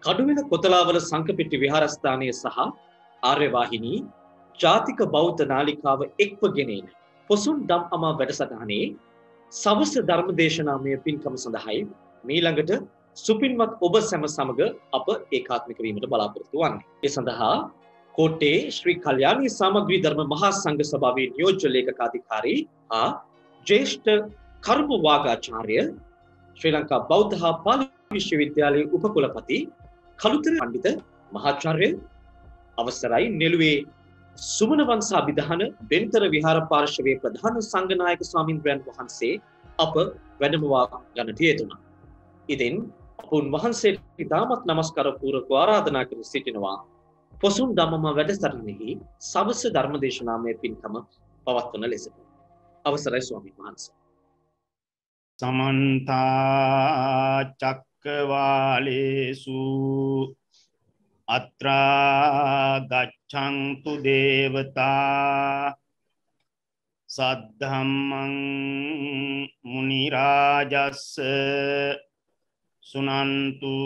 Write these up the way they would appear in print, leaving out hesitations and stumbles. Kaduwela Kothalawala Sankhapitti Viharasthane Saha Aryavahini Jathika Bauddha Nalikawa Ekwa Genena Posun Dam Ama Wedasatahane Savasa Dharma Deshanamaya Pinkama Sandahai Meelangata Supinmat Oba Sama Samaga Apa Ekathmika Weemata Balaporothu Wanne E Sandaha Kotte Shri Kalyani Samagri Dharma Maha Sangha Sabawe Niyojya Lekakadhikari Ha Jeshta Karma Wagacharya Sri Lanka Bauddha Ha Pali Vishwavidyalaya Upakulapati Kalutara Pandita Mahacharya Avasarai Neluwe Sumanawansa Abidahana Bentara Vihara Parishave Pradhana Sanghanayaka Swamindran Wahanse Apa Wedamawa Ganatiyatuna Idin Apun Wahanse Idamat Namaskara Pooraku Aradhana Kar Sitinawa Posun Damama Wedasaranehi Savasa Dharma Deshaname Pinkama Pavathana Lesa Avasarai Swamin Wahanse Samantha Chakvalesu Atra gachantu devata saddhammang munirajassa sunantu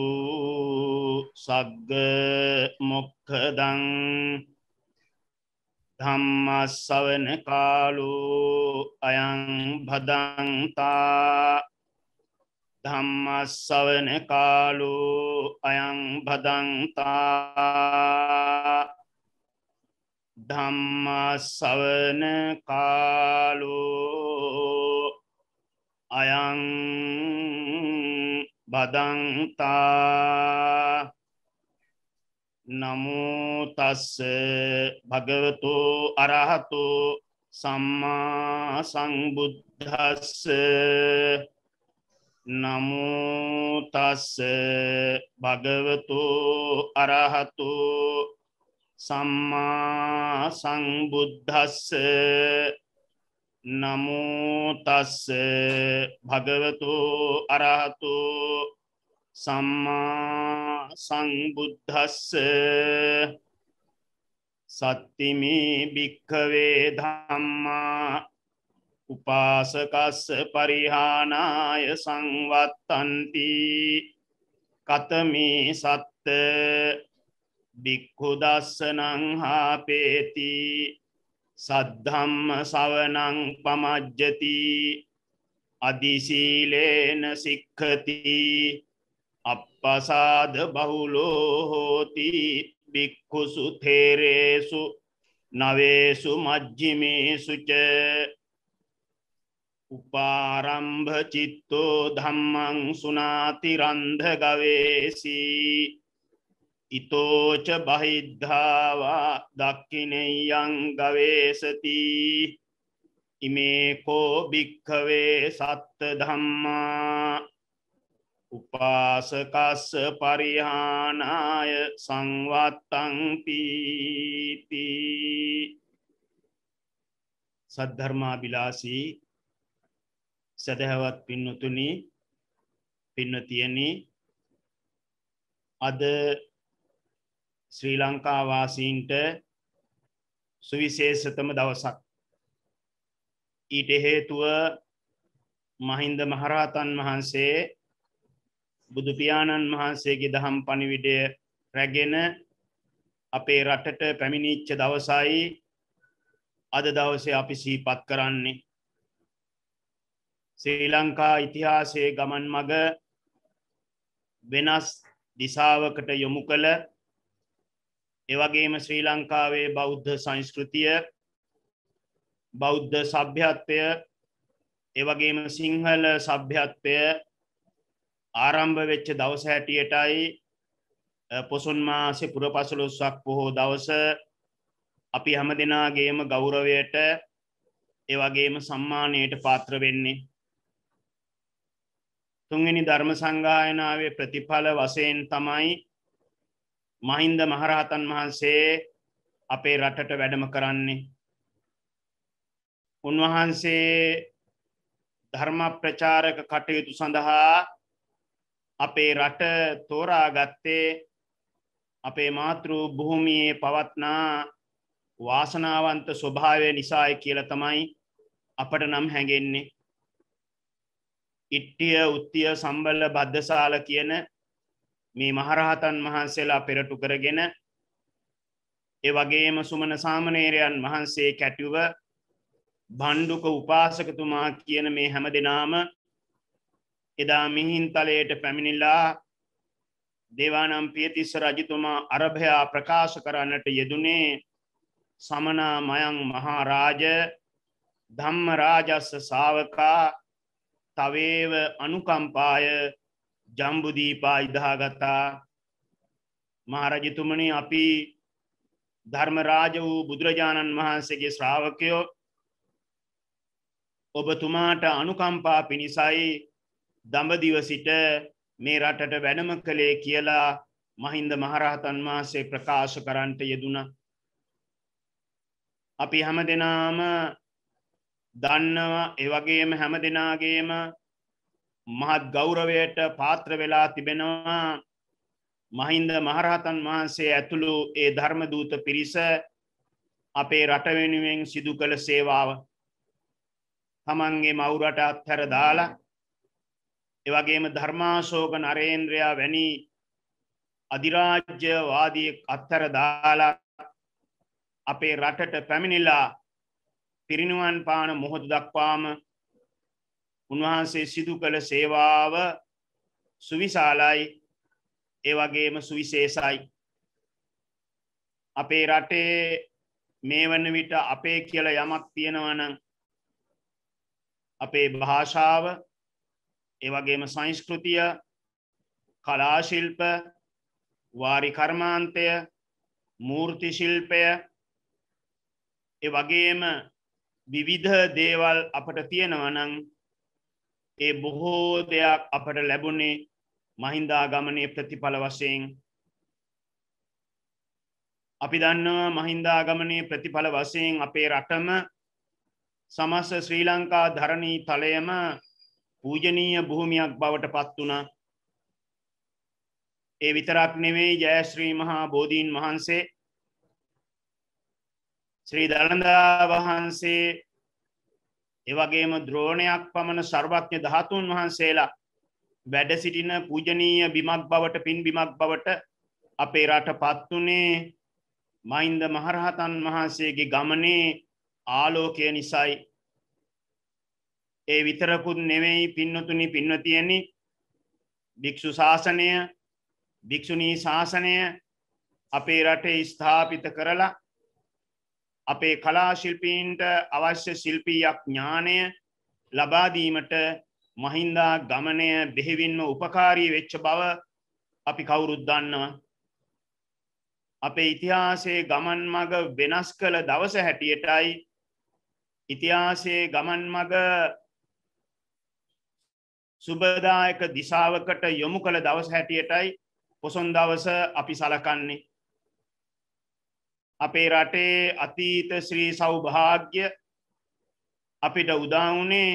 sagga mokkadang dhammasavana kalo ayam bhadanta Dhammasavana kalo ayam bhadanta Dhammasavana kalo ayam bhadanta Namo tassa bhagavato arahato samma sambuddhassa Namo tassa bhagavato arahato samma sambuddhassa Namo tassa bhagavato arahato samma sambuddhassa Sattime bhikkhave dhamma Upasakassa parihanaya samvattanti katame satta bhikkhu dassanam hapeti saddhamma savanam pamajjati adisilena sikkhati appasada bahulo hoti bhikkhusu theresu navesu majjimesu ca Uparambha citto dhammang sunati randha gavesi ito ca bahidhava dakkineyyang gavesati ime ko bhikkhave satta dhamma upasakassa parihanaya samvattanti ti saddharma bilasi සදහවත් පින්නතුනි පින්නතියනි අද ශ්‍රී ලංකා වාසීන්ට සුවිශේෂතම දවසක් ඊට හේතුව මහින්ද මහරහතන් වහන්සේ බුදු පියාණන් වහන්සේගේ දහම් පණිවිඩය රැගෙන අපේ රටට පැමිණිච්ච දවසයි අද දවසේ අපි සිහිපත් කරන්නේ ශ්‍රී ලංකා ඉතිහාසයේ ගමන් මඟ වෙනස් දිශාවකට යොමු කළ ඒ වගේම ශ්‍රී ලංකාවේ බෞද්ධ සංස්කෘතිය බෞද්ධ සભ્યත්වය ඒ වගේම සිංහල සભ્યත්වය ආරම්භ වෙච්ච දවස හැටියටයි පොසොන් මාසේ පුර 15ක් පොහොව දවස අපි හැමදෙනාගේම ගෞරවයට ඒ වගේම සම්මානයට පාත්‍ර වෙන්නේ තුන්වෙනි ධර්ම සංගායනාවේ ප්‍රතිඵල වශයෙන් තමයි මහින්ද මහරහතන් වහන්සේ අපේ රටට වැඩම කරන්නේ. උන්වහන්සේ ධර්ම ප්‍රචාරක කටයුතු සඳහා අපේ රට තෝරාගත්තේ අපේ මාතෘ භූමියේ පවත්නා වාසනාවන්ත ස්වභාවය නිසායි කියලා තමයි අපට නම් හැඟෙන්නේ. ඉට්ඨිය උත්තිය සම්බල බද්දසාල කියන මේ මහරහතන් වහන්සේලා පෙරටු කරගෙන ඒ වගේම සුමන සාමණේරයන් වහන්සේ කැටුව භණ්ඩුක උපාසකතුමා කියන මේ හැමදෙනාම එදා මිහින්තලයට පැමිණිලා දේවානම් පියතිස්ස රජතුමා අරභයා ප්‍රකාශ කරන්නට යෙදුනේ සමනා මයං මහරජ ධම්ම රාජස්ස ශාවකා තවේව අනුකම්පාය ජම්බුදීපා ඉදාගතා මහරජතුමනි අපි ධර්මරාජ වූ බුදුරජාණන් වහන්සේගේ ශ්‍රාවකයෝ ඔබතුමාට අනුකම්පා පිණිසයි දඹදිව සිට මේ රටට වැඩම කළේ කියලා මහින්ද මහරහතන් වහන්සේ ප්‍රකාශ කරන්නට යෙදුණා. අපි හැමදෙනාම දන්නවා ඒ වගේම හැමදෙනාගේම මහත් ගෞරවයට පාත්‍ර වෙලා තිබෙනවා මහින්ද මහරහතන් වහන්සේ ඇතුළු ඒ ධර්ම දූත පිරිස අපේ රට වෙනුවෙන් සිදු කළ සේවාව. තමන්ගේ මව් රට අත්හැර දාලා ඒ වගේම ධර්මාශෝක නරේන්ද්‍රයා වැනි අධිරාජ්‍යවාදීෙක් අත්හැර දාලා අපේ රටට පැමිණිලා පිරිනුවන් පාන මොහොත දක්වාම උන්වහන්සේ සිදු කළ සේවාව සුවිශාලයි ඒ වගේම සුවිශේෂයි. අපේ රටේ මේ වන විට අපේ කියලා යමක් තියෙනවා නම් අපේ භාෂාව, ඒ වගේම සංස්කෘතිය, කලා ශිල්ප, වාරි කර්මාන්තය, මූර්ති ශිල්පය, ඒ වගේම විවිධ දේවල් අපට තියෙනවා නම් ඒ බොහෝ දෙයක් අපට ලැබුණේ මහින්දාගමනයේ ප්‍රතිඵල වශයෙන්. අපි දන්නවා මහින්දාගමනයේ ප්‍රතිඵල වශයෙන් අපේ රටම සමස්ත ශ්‍රී ලංකා ධරණී තලයම පූජනීය භූමියක් බවට පත් වුණා. ඒ විතරක් නෙවෙයි ජයශ්‍රී මහා බෝධීන් වහන්සේ ශ්‍රී දලදා වහන්සේ ඒ වගේම ද්‍රෝණයක් පමණ සර්වඥ ධාතුන් වහන්සේලා වැඩ සිටින පූජනීය බිමක් බවට පින්බිමක් බවට අපේ රටපත් උනේ මහින්ද මහරහතන් වහන්සේගේ ගමනේ ආලෝකය නිසායි. ඒ විතරකුත් නෙවෙයි පින්නතුනි පින්නතියනි, භික්ෂු ශාසනය, භික්ෂුණී ශාසනය අපේ රටේ ස්ථාපිත කරලා අපේ කලා ශිල්පීන්ට අවශ්‍ය ශිල්පීය ඥානය ලබා දීමට මහින්දා ගමනය බෙහෙවින්ම උපකාරී වෙච්ච බව අපි කවුරුත් දන්නවා. අපේ ඉතිහාසයේ ගමන් මඟ වෙනස් කළ දවස හැටියටයි ඉතිහාසයේ ගමන් මඟ සුබදායක දිශාවකට යොමු කළ දවස හැටියටයි පොසොන් දවස අපි සලකන්නේ. අපේ රටේ අතීත ශ්‍රී සෞභාග්‍ය අපිට උදා වුණේ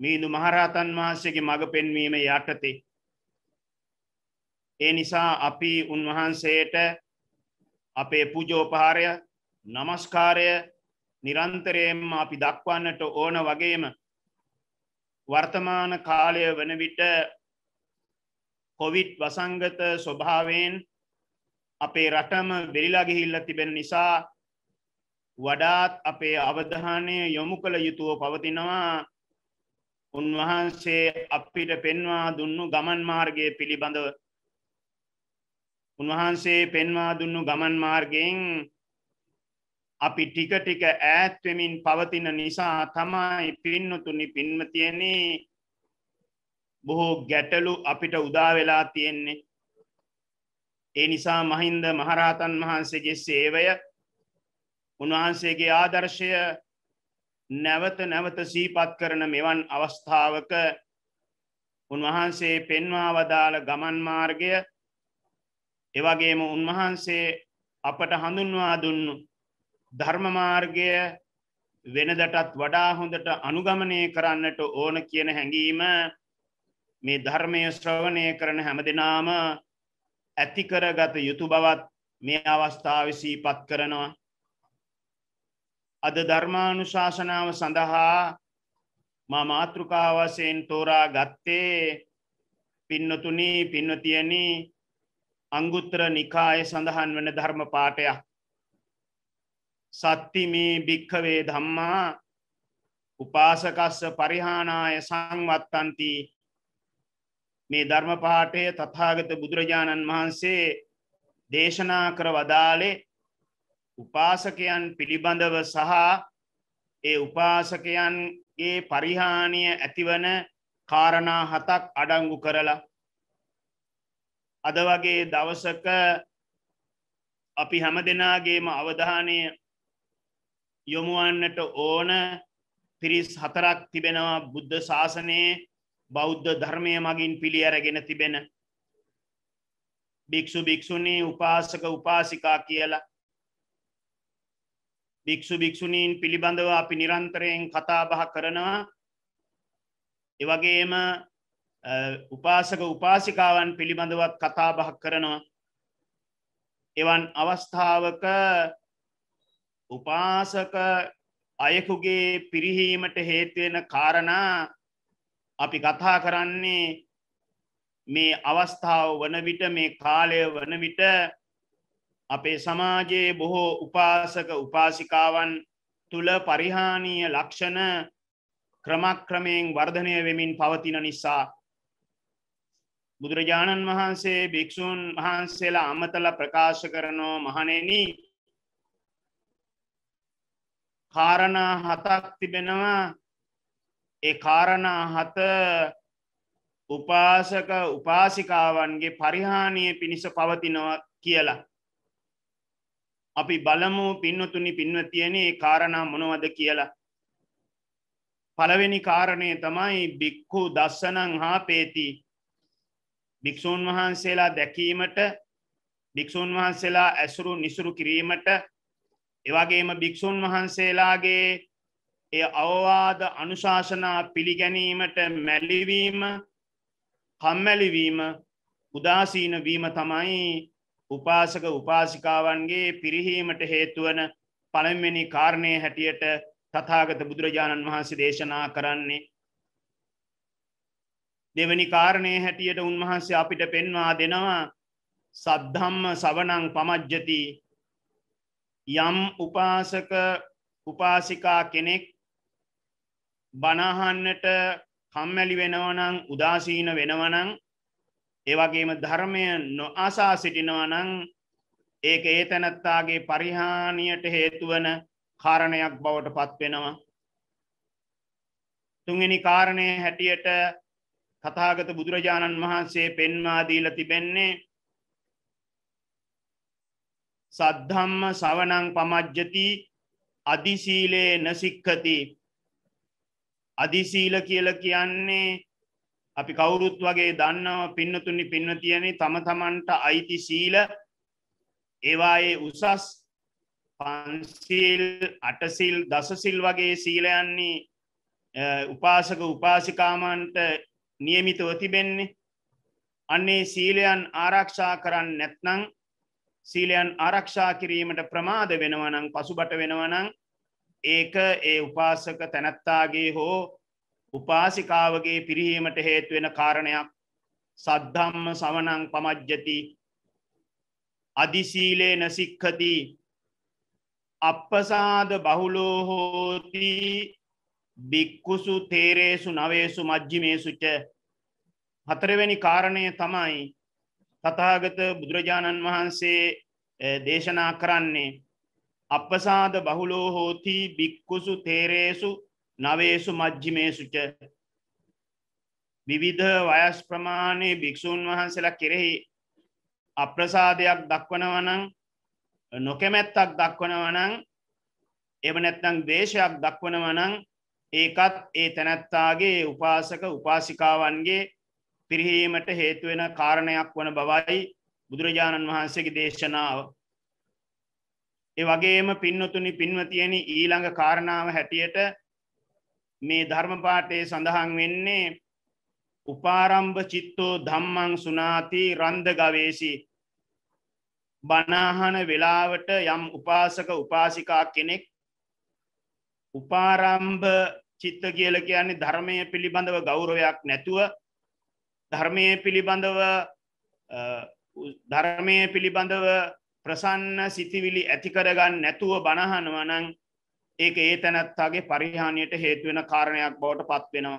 මිහිඳු මහරහතන් වහන්සේගේ මඟ පෙන්වීම යටතේ. ඒ නිසා අපි උන්වහන්සේට අපේ පූජෝපහාරය, নমස්කාරය නිරන්තරයෙන්ම අපි දක්වන්නට ඕන. වගේම වර්තමාන කාලය වන විට කොවිඩ් වසංගත ස්වභාවයෙන් අපේ රටම වෙරිලා ගිහිල්ලා තිබෙන නිසා වඩාත් අපේ අවධානය යොමු කළ යුතුව පවතිනවා. උන්වහන්සේ අපිට පෙන්වා දුන්නු ගමන් මාර්ගයේ පිළිබඳව උන්වහන්සේ පෙන්වා දුන්නු ගමන් මාර්ගයෙන් අපි ටික ටික ඈත් වෙමින් පවතින නිසා තමයි පින්නතුනි පින්මතියනි බොහෝ ගැටලු අපිට උදා වෙලා තියෙන්නේ. ඒ නිසා මහින්ද මහරහතන් වහන්සේගේ සේවය, උන්වහන්සේගේ ආදර්ශය නැවත නැවත සිහිපත් කරන මෙවන් අවස්ථාවක උන්වහන්සේ පෙන්වා වදාළ ගමන් මාර්ගය, ඒ වගේම උන්වහන්සේ අපට හඳුන්වා දුන්නු ධර්ම මාර්ගය වෙනදටත් වඩා හොඳට අනුගමනය කරන්නට ඕන කියන හැඟීම මේ ධර්මය ශ්‍රවණය කරන හැමදෙනාම ඇති කරගත යුතු බවත් මේ අවස්ථාවේ සිහිපත් කරනවා. අද ධර්මානුශාසනාව සඳහා මා මාතෘකාව වශයෙන් තෝරා ගත්තේ පින්නතුනි පින්නතියනි अंगुत्तर निकाय सඳහන් වන ධර්ම පාඨය සත්ති මේ භික්ඛවේ ධම්මා उपासकස්ස පරිහානාය සංවත්තන්ති මේ ධර්ම පාඨය තථාගත බුදුරජාණන් වහන්සේ දේශනා කර වදාළේ उपासकයන් පිළිබඳව සහ ඒ उपासකයන්ගේ පරිහානිය ඇතිවන කාරණා හතක් අඩංගු කරලා අද වගේ දවසක අපි හැම දෙනාගේම අවධානය යොමු වන්නට ඕන පිරිස් හතරක් තිබෙනවා බුද්ධ ශාසනයේ බෞද්ධ ධර්මය මගින් පිළි අරගෙන තිබෙන භික්ෂු භික්ෂුණී උපාසක උපාසිකා කියලා භික්ෂු භික්ෂුණීන් පිළිබඳව අපි නිරන්තරයෙන් කතා බහ කරනවා ඒ වගේම उपासक उपासिकावन පිළිබඳවත් කතා බහ කරනවා එවන් අවස්ථාවක उपासक අයෙකුගේ පිරිහීමට හේතු වෙන කාරණා අපි කතා කරන්නේ මේ අවස්ථාව වන විට මේ කාලය වන විට අපේ සමාජයේ බොහෝ उपासक उपासिकावन තුල පරිහානීය ලක්ෂණ ක්‍රමක්‍රමයෙන් වර්ධනය වෙමින් පවතින නිසා බුදුරජාණන් වහන්සේ භික්ෂුන් වහන්සේලා අමතලා ප්‍රකාශ කරනෝ මහණෙනි කාරණා හතක් තිබෙනවා ඒ කාරණා හත උපාසක උපාසිකාවන්ගේ පරිහානිය පිණිස පවතිනවා කියලා අපි බලමු පින්නතුනි පින්වතියනි මේ කාරණා මොනවද කියලා පළවෙනි කාරණේ තමයි භික්ඛු දස්සනං හාපේති භික්ෂුන් වහන්සේලා දැකීමට භික්ෂුන් වහන්සේලා ඇසුරු නිසුරු කිරීමට ඒ වගේම භික්ෂුන් වහන්සේලාගේ ඒ අවවාද අනුශාසනා පිළිගැනීමට මැලිවීම කම්මැලි වීම උදාසීන වීම තමයි උපාසක උපාසිකාවන්ගේ පිරිහීමට හේතු වන පළවෙනි කාරණේ හැටියට තථාගත බුදුරජාණන් වහන්සේ දේශනා කරන්නේ දෙවනි කාරණේ හැටියට උන්වහන්සේ අපිට පෙන්වා දෙනවා සද්ධම්ම සවණං පමජ්ජති යම් උපාසක උපාසිකා කෙනෙක් බණ අහන්නට කම්මැලි වෙනවා නම් උදාසීන වෙනවා නම් ඒ වගේම ධර්මය නොඅසා සිටිනවා නම් ඒක ඒ තනත්තාගේ පරිහානියට හේතු වන කාරණයක් බවට පත් වෙනවා තුන්වෙනි කාරණේ හැටියට තථාගත බුදුරජාණන් වහන්සේ පෙන්වා දීලා තිබෙන්නේ සද්ධම්ම සවණං පමජ්ජති අදි සීලේන සික්ඛති අදි සීල කියලා කියන්නේ අපි කවුරුත් වගේ දන්නව පින්නතුනි පින්වතියනි තම තමන්ට අයිති සීල ඒවායේ උසස් පංසීල් අටසීල් දසසීල් වගේ සීලයන්නේ උපාසක උපාසිකාමන්ට नियमितව තිබෙන්නේ අනේ සීලයන් ආරක්ෂා කරන්නේ නැත්නම් සීලයන් ආරක්ෂා කිරීමට ප්‍රමාද වෙනවා නම් පසුබට වෙනවා නම් ඒක ඒ උපාසක තනත්තාගේ හෝ උපාසිකාවගේ පිරිහීමට හේතු වෙන කාරණයක් සද්ධම්ම සවණං පමජ්ජති අදි සීලේන සික්ඛති අප්පසාද බහුලෝ හෝති භික්ඛුසු තේරේසු නවේසු මජ්ජිමේසු ච හතරවෙනි කාරණය තමයි තථාගත බුදුරජාණන් වහන්සේ දේශනා කරන්නේ අප්පසාද බහුලෝ හෝති භික්ඛුසු තේරේසු නවේසු මජ්ජිමේසු ච විවිධ වයස් ප්‍රමාණයේ භික්ෂුන් වහන්සේලා කෙරෙහි අප්‍රසාදයක් දක්වනවා නම් නොකමැත්තක් දක්වනවා නම් එහෙම නැත්නම් ද්වේෂයක් දක්වනවා නම් ඒකත් ඒ තනත්තාගේ උපාසක උපාසිකාවන්ගේ පිරිහීමට හේතු වෙන කාරණයක් වන බවයි බුදුරජාණන් වහන්සේගේ දේශනාව. ඒ වගේම පින්නතුනි පින්වතියනි ඊළඟ කාරණාව හැටියට මේ ධර්ම පාඨයේ සඳහන් වෙන්නේ උපාරම්භ චිත්තෝ ධම්මං සුනාති රන්ද ගවේෂි බණහන වේලාවට යම් උපාසක උපාසිකා කෙනෙක් उपारंभ चित्त කියලා කියන්නේ ධර්මයේ පිළිබඳව ගෞරවයක් නැතුව ධර්මයේ පිළිබඳව ධර්මයේ පිළිබඳව ප්‍රසන්න සිතිවිලි ඇති කරගන්න නැතුව බනහනවා නම් ඒක ඒ තනත්තාගේ පරිහානියට හේතු වෙන කාරණයක් බවට පත් වෙනවා.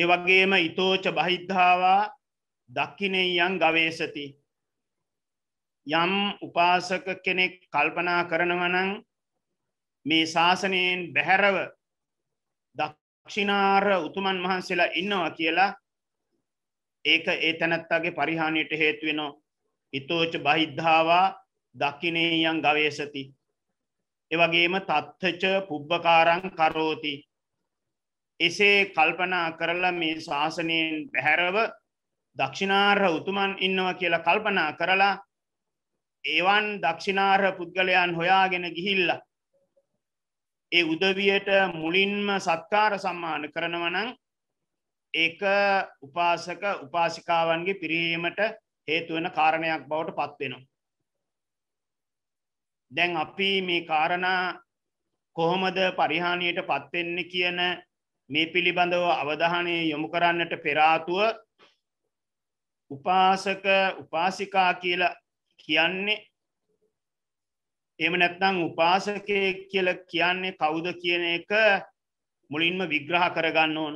ඒ වගේම ඊතෝච බහිද්ධාවා දක්ඛිනේයං ගවේසති. යම් උපාසක කෙනෙක් කල්පනා කරනවා නම් මේ ශාසනයෙන් බැහැරව දක්ෂිනාර උතුමන් වහන්සේලා ඉන්නවා කියලා ඒක ඒ තනත්තාගේ පරිහානියට හේතු වෙනවා. ඊතෝච බහිද්ධාවා දක්ඛිනේයං ගවේසති. ඒ වගේම තත්ත්‍ච පුබ්බකාරං කරෝති. එසේ කල්පනා කරලා මේ ශාසනයෙන් බැහැරව දක්ෂිනාර උතුමන් ඉන්නවා කියලා කල්පනා කරලා එවන් දක්ෂිනාර පුද්ගලයන් හොයාගෙන ගිහිල්ලා ඒ උදවියට මුලින්ම සත්කාර සම්මාන කරනවා නම් ඒක උපාසක උපාසිකාවන්ගේ පිරිහීමට හේතු වෙන කාරණයක් බවට පත් වෙනවා. දැන් අපි මේ කාරණා කොහොමද පරිහානියට පත් වෙන්නේ කියන මේ පිළිබඳව අවධානය යොමු කරන්නට පෙර ආතුව උපාසක උපාසිකා කියලා කියන්නේ එහෙම නැත්නම් උපාසකයෙක් කියලා කියන්නේ කවුද කියන එක මුලින්ම විග්‍රහ කරගන්න ඕන.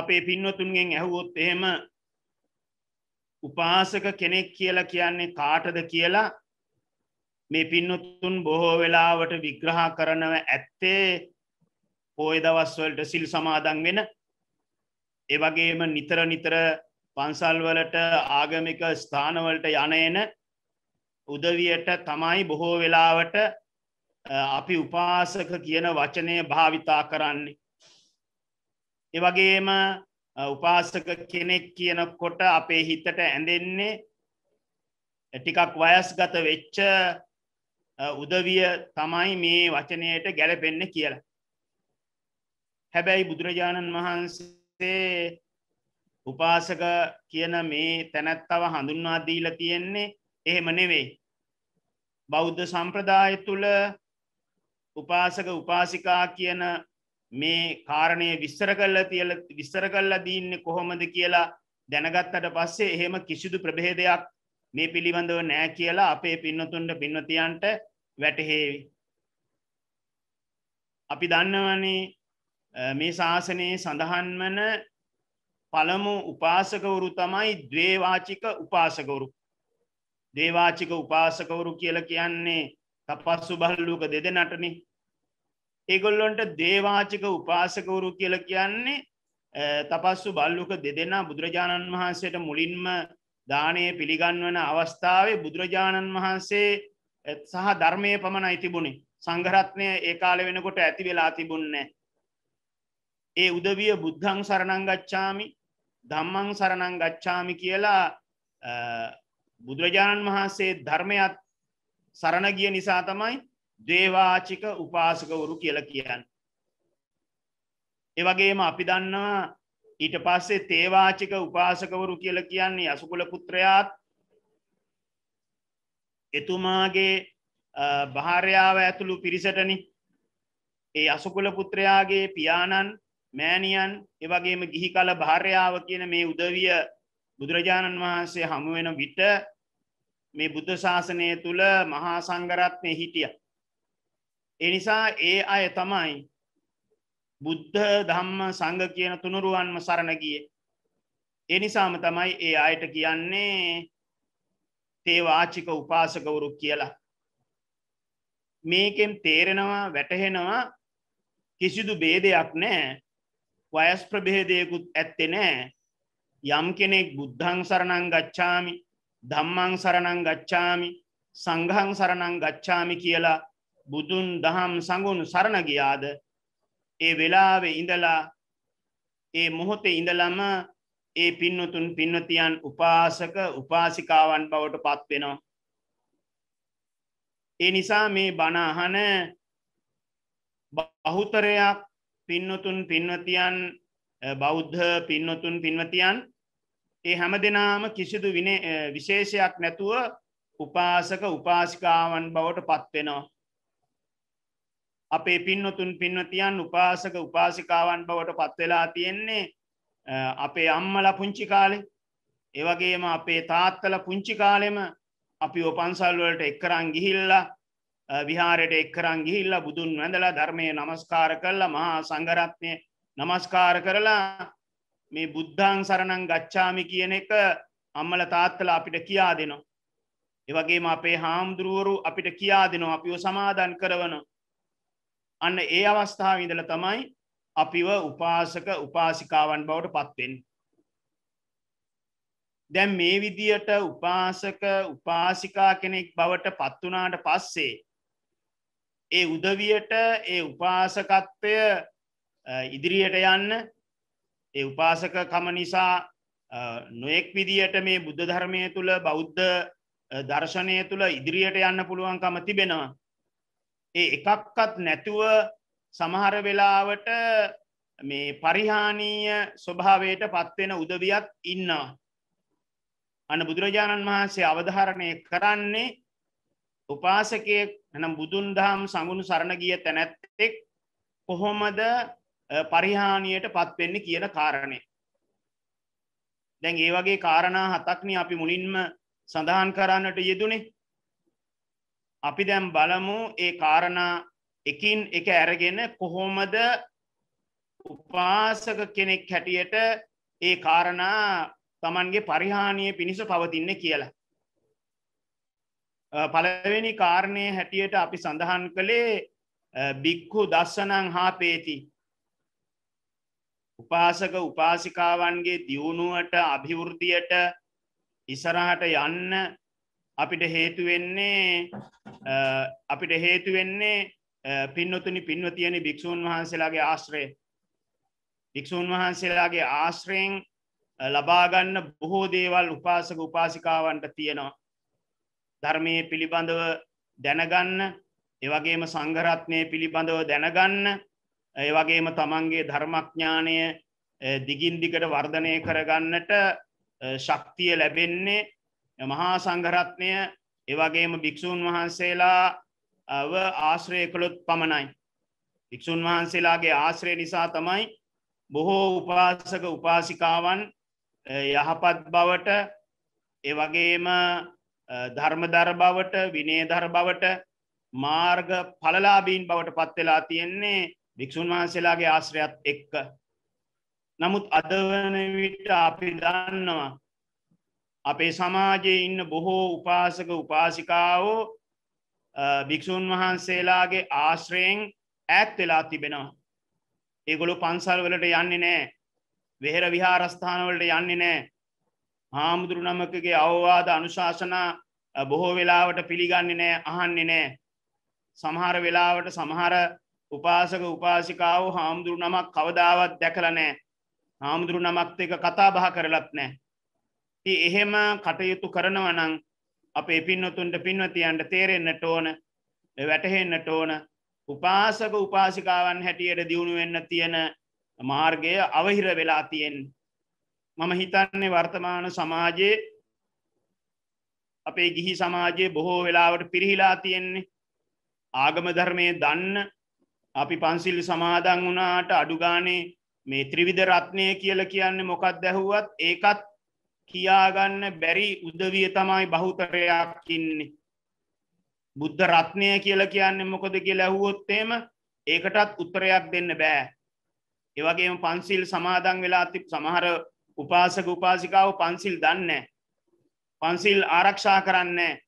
අපේ පින්වතුන්ගෙන් ඇහුවොත් එහෙම උපාසක කෙනෙක් කියලා කියන්නේ කාටද කියලා මේ පින්වතුන් බොහෝ වෙලාවට විග්‍රහ කරනව ඇත්තේ පොය දවස් වලට සිල් සමාදන් වෙන ඒ වගේම නිතර පන්සල් වලට ආගමික ස්ථාන වලට යන උදවියට තමයි බොහෝ වෙලාවට අපි උපාසක කියන වචනය භාවිතා කරන්නේ. ඒ වගේම උපාසක කෙනෙක් කියනකොට අපේ හිතට ඇඳෙන්නේ ටිකක් වයස්ගත වෙච්ච උදවිය තමයි මේ වචනයට ගැලපෙන්නේ කියලා. හැබැයි බුදුරජාණන් වහන්සේ උපාසක කියන මේ තැනත්තව හඳුන්වා දීලා තියෙන්නේ එහෙම නෙවෙයි. බෞද්ධ සම්ප්‍රදාය තුල උපාසක උපාසිකා කියන මේ කාරණය විස්තර කරලා දීන්නේ කොහොමද කියලා දැනගත්තට පස්සේ එහෙම කිසිදු ප්‍රභේදයක් මේ පිළිබඳව නැහැ කියලා අපේ පින්නතුන්ට පින්නතියන්ට වැටහෙවි. අපි දන්නවනේ මේ ශාසනයේ සඳහන් වන පළමු උපාසකවරු තමයි ද්වේවාචික උපාසකවරු. දේවාචික උපාසකවරු කියලා කියන්නේ තපස්සු බල්ලුක දෙදෙනාටනේ. ඒගොල්ලොන්ට දේවාචික උපාසකවරු කියලා කියන්නේ තපස්සු බල්ලුක දෙදෙනා බුදුරජාණන් වහන්සේට මුලින්ම දාණය පිළිගන්වන අවස්ථාවේ බුදුරජාණන් වහන්සේ සහ ධර්මයේ පමණයි තිබුණේ. සංඝ රත්නය ඒ කාලේ වෙනකොට ඇති වෙලා තිබුණේ නැහැ. ඒ උදවිය බුද්ධං සරණං ගච්ඡාමි ධම්මං සරණං ගච්ඡාමි කියලා බුදුරජාණන් වහන්සේ ධර්මයත් සරණ ගිය නිසා තමයි දේවාචික උපාසකවරු කියලා කියන්නේ. ඒ වගේම අපි දන්නවා ඊට පස්සේ තේවාචික උපාසකවරු කියලා කියන්නේ අසුකුල පුත්‍රයාත් එතුමාගේ භාර්යාව ඇතුළු පිරිසටනේ. ඒ අසුකුල පුත්‍රයාගේ පියාණන් මෑණියන් ඒ වගේම ගිහි කල භාර්යාව කියන මේ උදවිය බුදුරජාණන් වහන්සේ හමු වෙන විට මේ බුද්ධ ශාසනය තුල මහා සංඝරත්නය හිටියා. ඒ නිසා ඒ අය තමයි බුද්ධ ධම්ම සංඝ කියන තුනුරුවන්ම සරණ ගියේ. ඒ නිසාම තමයි ඒ අයට කියන්නේ තේවාචික උපාසකවරු කියලා. මේකෙන් තේරෙනවා වැටහෙනවා කිසිදු ભેදයක් නැහැ. වයස් ප්‍රභේදයකුත් ඇත්තේ නැහැ. යම් කෙනෙක් බුද්ධං සරණං ගච්ඡාමි ධම්මං සරණං ගච්ඡාමි සංඝං සරණං ගච්ඡාමි කියලා බුදුන් දහම් සංඝුන් සරණ ගියාද ඒ වෙලාවේ ඉඳලා ඒ මොහොතේ ඉඳලම ඒ පින්නතුන් පින්නතියන් උපාසක උපාසිකාවන් බවට පත් වෙනවා. ඒ නිසා මේ බණ අහන බහුතරයක් පින්නතුන් පින්නතියන් බෞද්ධ පින්නතුන් පින්වතියන් ඒ හැමදෙනාම කිසිදු විශේෂයක් නැතුව උපාසක උපාසිකාවන් බවට පත් වෙනවා. අපේ පින්නතුන් පින්වතියන් උපාසක උපාසිකාවන් බවට පත් වෙලා තියෙන්නේ අපේ අම්මලා පුංචි කාලේ ඒ වගේම අපේ තාත්තලා පුංචි කාලෙම අපිව පන්සල් වලට එක්කරන් ගිහිල්ලා විහාරයට එක්කරන් ගිහිල්ලා බුදුන් වැඳලා ධර්මයේ নমස්කාර කළා මහා සංඝරත්නය নমස්කාර කරලා මේ බුද්ධං සරණං ගච්ඡාමි කියන එක අම්මලා තාත්තලා අපිට කියා දෙනවා. ඒ වගේම අපේ හාමුදුරුවරු අපිට කියා දෙනවා අපිව සමාදන් කරවන. අන්න ඒ අවස්ථාවේ ඉඳලා තමයි අපිව උපාසක උපාසිකාවන් බවට පත් වෙන්නේ. දැන් මේ විදියට උපාසක උපාසිකා කෙනෙක් බවට පත් වුණාට පස්සේ ඒ උදවියට ඒ උපාසකත්වය ඉදිරියට යන්න ඒ උපාසකකම නිසා නොඑක් විදියට මේ බුද්ධ ධර්මයේ තුල බෞද්ධ දර්ශනයේ තුල ඉදිරියට යන්න පුළුවන්කම තිබෙනවා. ඒ එකක්වත් නැතුව සමහර වෙලාවට මේ පරිහානීය ස්වභාවයට පත් වෙන උදවියක් ඉන්නවා. අන්න බුදුරජාණන් වහන්සේ අවධාරණය කරන්නේ උපාසකයෙක් නම් බුදුන් දහම් සඟුණු සරණ ගිය තැනැත්තෙක් කොහොමද පරිහානියටපත් වෙන්නේ කියන කාරණේ. දැන් මේ වගේ කාරණා හතක් නී අපි මුලින්ම සඳහන් කරන්නට යෙදුනේ. අපි දැන් බලමු මේ කාරණා එකින් එක අරගෙන කොහොමද උපාසක කෙනෙක් හැටියට මේ කාරණා තමන්ගේ පරිහානිය පිණිස පවතින්නේ කියලා. පළවෙනි කාරණේ හැටියට අපි සඳහන් කළේ බික්ඛු දස්සනං හාපේති. උපාසක උපාසිකාවන්ගේ දියුණුවට අභිවෘද්ධියට ඉස්සරහට යන්න අපිට හේතු වෙන්නේ පින්නතුනි පින්වතියනි භික්ෂූන් වහන්සේලාගේ ආශ්‍රය. භික්ෂූන් වහන්සේලාගේ ආශ්‍රයෙන් ලබා ගන්න බොහෝ දේවල් උපාසක උපාසිකාවන්ට තියෙනවා. ධර්මයේ පිළිබඳව දැනගන්න, ඒ වගේම සංඝ රත්නයේ පිළිබඳව දැනගන්න, ඒ වගේම තමන්ගේ ධර්මඥානය දිගින් දිගට වර්ධනය කරගන්නට ශක්තිය ලැබෙන්නේ මහා සංඝ රත්නය, ඒ වගේම භික්ෂූන් වහන්සේලාව ආශ්‍රය කළොත් පමණයි. භික්ෂූන් වහන්සේලාගේ ආශ්‍රය නිසා තමයි බොහෝ උපාසක උපාසිකාවන් යහපත් බවට, ඒ වගේම ධර්මදර බවට, විනයදර බවට, මාර්ග ඵලලාභීන් බවට පත් වෙලා තියෙන්නේ වික්ෂුන් වහන්සේලාගේ ආශ්‍රයත් එක්ක. නමුත් අද වන විට අපි දන්නවා අපේ සමාජයේ ඉන්න බොහෝ උපාසක උපාසිකාවෝ වික්ෂුන් වහන්සේලාගේ ආශ්‍රයෙන් ඈත් වෙලා තිබෙනවා. ඒගොල්ලෝ පන්සල් වලට යන්නේ නැහැ. වෙහෙර විහාරස්ථාන වලට යන්නේ නැහැ. ආමුදුරු නමකගේ අවවාද අනුශාසනා බොහෝ වෙලාවට පිළිගන්නේ නැහැ, අහන්නේ නැහැ. සමහර වෙලාවට සමහර උපාසක උපාසිකාවෝ ආමුදුරු නමක් කවදාවත් දැකලා නැහැ. ආමුදුරු නමත් එක්ක කතා බහ කරලත් නැහැ. ඉතින් එහෙම කටයුතු කරනවා නම් අපේ පින්නතුන්ට පින්වතියන්ට තේරෙන්නට ඕන, වැටහෙන්නට ඕන උපාසක උපාසිකාවන් හැටියට දියුණු වෙන්න තියෙන මාර්ගය අවහිර වෙලා තියෙන්නේ. මම හිතන්නේ වර්තමාන සමාජයේ අපේ ගිහි සමාජයේ බොහෝ වෙලාවට පිරිහිලා තියෙන්නේ. ආගම ධර්මයේ දන්න අපි පන්සිල් සමාදන් වුණාට අඩු ගානේ මේ ත්‍රිවිධ රත්නය කියලා කියන්නේ මොකක්ද ඇහුවත් ඒකත් කියාගන්න බැරි උදවිය තමයි බහුතරයක් ඉන්නේ. බුද්ධ රත්නය කියලා කියන්නේ මොකද කියලා ඇහුවොත් එහෙම ඒකටත් උත්තරයක් දෙන්න බෑ. ඒ වගේම පන්සිල් සමාදන් වෙලා සමහර උපාසක උපාසිකාව පන්සිල් දන්නේ නැහැ. පන්සිල් ආරක්ෂා කරන්නේ නැහැ.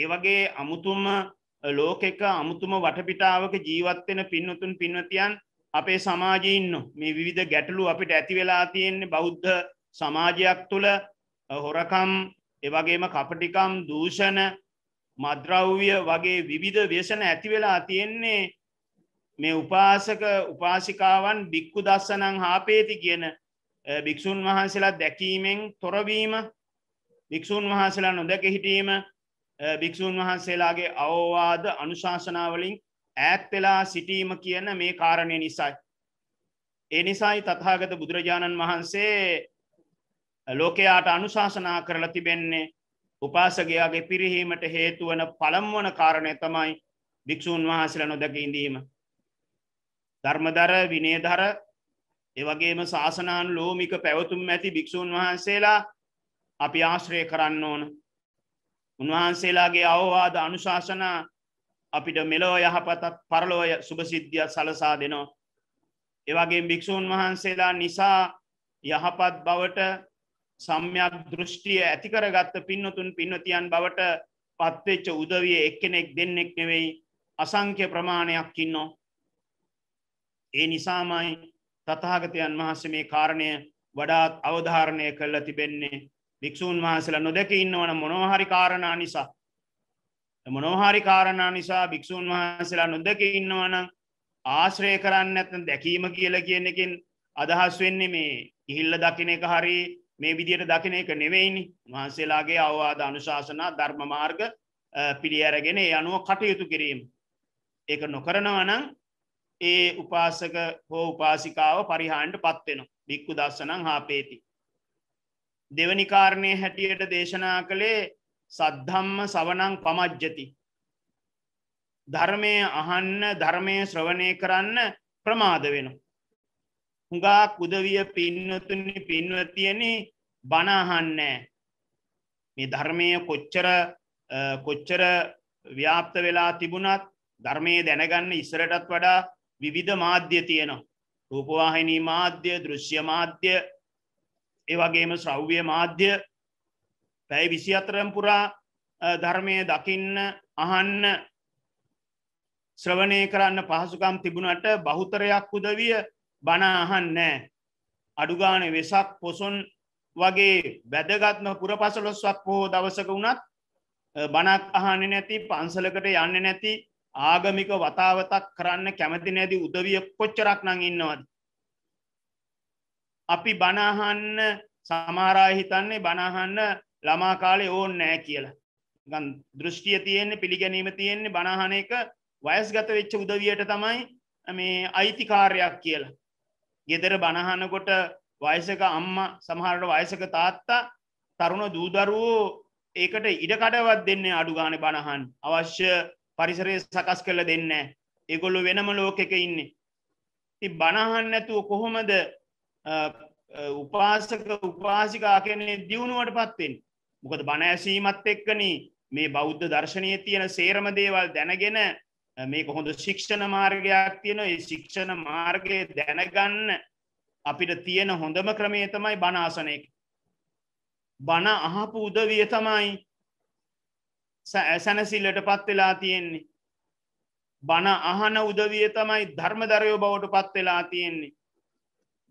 ඒ වගේ අමුතුම ලෝකෙක අමුතුම වටපිටාවක ජීවත් වෙන පින්වතුන් පින්වතියන් අපේ සමාජයේ ඉන්නෝ. මේ විවිධ ගැටලු අපිට ඇති වෙලා තියෙන්නේ බෞද්ධ සමාජයක් තුල. හොරකම්, ඒ වගේම කපටිකම්, දූෂණ, මද්‍රව්‍ය වගේ විවිධ ව්‍යසන ඇති වෙලා තියෙන්නේ මේ උපාසක උපාසිකාවන් බික්කු දස්සනං හාපේති කියන භික්ෂුන් වහන්සේලා දැකීමෙන් තොරවීම, භික්ෂුන් වහන්සේලා නොදැක හිටීම, භික්ෂුන් වහන්සේලාගේ අවවාද අනුශාසනා වලින් ඈත් වෙලා සිටීම කියන මේ කාරණේ නිසායි. ඒ නිසායි තථාගත බුදුරජාණන් වහන්සේ ලෝකයාට අනුශාසනා කරලා තිබෙන්නේ. උපාසකයාගේ පිරිහීමට හේතු වන පළමුවන කාරණය තමයි භික්ෂූන් වහන්සේලා නොදැක ඉඳීම. ධර්මදර, විනයදර, ඒ වගේම ශාසනානුලෝමික පැවතුම් ඇති භික්ෂූන් වහන්සේලා අපි ආශ්‍රය කරන්න ඕන. උන්වහන්සේලාගේ අවවාද අනුශාසනා අපිට මෙලෝ යහපතත් පරලෝ සුභසිද්ධිය සලසා දෙනවා. ඒ වගේම භික්ෂුන් වහන්සේලා නිසා යහපත් බවට සම්‍යක් දෘෂ්ටිය ඇති කරගත් පින්නතුන් පින්නතියන් බවට පත්වෙච්ච උදවිය එක්කෙනෙක් දෙන්නෙක් නෙවෙයි අසංඛ්‍ය ප්‍රමාණයක් ඉන්නවා. ඒ නිසාමයි තථාගතයන් වහන්සේ මේ කාරණය වඩාත් අවධාරණය කළා තිබෙන්නේ. වික්ෂූන් වහන්සේලා නොදක ඉන්නවන මොනෝහරි කාරණා නිසා වික්ෂූන් වහන්සේලා නොදක ඉන්නවන ආශ්‍රය කරන්නේ නැත්නම් දැකීම කියලා කියන එකෙන් අදහස් වෙන්නේ මේ කිහිල්ල දකින්න එක හරියි මේ විදියට දකින එක නෙවෙයිනි. වහන්සේලාගේ අවවාද අනුශාසනා ධර්ම මාර්ග පිළිඅරගෙන ඒ අනුව කටයුතු කිරීම. ඒක නොකරනවා නම් ඒ උපාසක හෝ උපාසිකාව පරිහානියටපත් වෙනවා. බික්කු දස්සනං හාපේති. දෙවනි කාරණේ හැටියට දේශනා කළේ සද්ධම්ම සවණං පමජ්ජති. ධර්මයේ අහන්න ධර්මයේ ශ්‍රවණය කරන්න ප්‍රමාද වෙනවා. හුඟා කුදවිය පින්නතුනි පින්වතියනි බණ අහන්නේ මේ ධර්මයේ කොච්චර ව්‍යාප්ත වෙලා තිබුණත් ධර්මයේ දැනගන්න ඉස්සරටත් වඩා විවිධ මාධ්‍ය තියෙනවා. රූපවාහිනී මාධ්‍ය, දෘශ්‍ය මාධ්‍ය, ඒ වගේම ශ්‍රව්‍ය මාධ්‍ය. පැය 24න් පුරා ධර්මයේ දකින්න අහන්න ශ්‍රවණය කරන්න පහසුකම් තිබුණාට බහුතරයක් උදවිය බණ අහන්නේ. අඩුගානේ වෙසක් පොසොන් වගේ වැදගත්ම පුරපසළොස්වක් පොහොව දවසක වුණත් බණක් අහන්නේ නැති, පන්සලකට යන්නේ නැති, ආගමික වතාවතක් කරන්න කැමති නැති උදවිය කොච්චරක් නම් ඉන්නවද? අපි බණ අහන්න සමහර අය හිතන්නේ බණ අහන්න ළමා කාලේ ඕනේ නැහැ කියලා. නිකන් දෘෂ්ටිය තියෙන්නේ, පිළිගැනීම තියෙන්නේ බණ අහන එක වයස්ගත වෙච්ච උදවියට තමයි මේ අයිතිකාරයක් කියලා. ගෙදර බණහනකොට වයසක අම්මා, සමහරට වයසක තාත්තා, තරුණ දූ දරුවෝ ඒකට ඉඩකඩවත් දෙන්නේ අඩු ගානේ බණහන්. අවශ්‍ය පරිසරය සකස් කරලා දෙන්නේ නැහැ. ඒගොල්ලෝ වෙනම ලෝකයක ඉන්නේ. ඉතින් බණහන් නැතුව කොහොමද උපාසක උපාසිකා කෙනෙක් දියුණුවටපත් වෙන්නේ? මොකද බණ ඇසීමත් එක්කනේ මේ බෞද්ධ දර්ශනයේ තියෙන සේරම දේවල් දැනගෙන මේක හොඳ ශික්ෂණ මාර්ගයක් තියෙනවා. ඒ ශික්ෂණ මාර්ගය දැනගන්න අපිට තියෙන හොඳම ක්‍රමය තමයි බණ ආසන එක. බණ අහපු උදවිය තමයි සැනසෙල්ලටපත් වෙලා තියෙන්නේ. බණ අහන උදවිය තමයි ධර්මදරයෝ බවටපත් වෙලා තියෙන්නේ.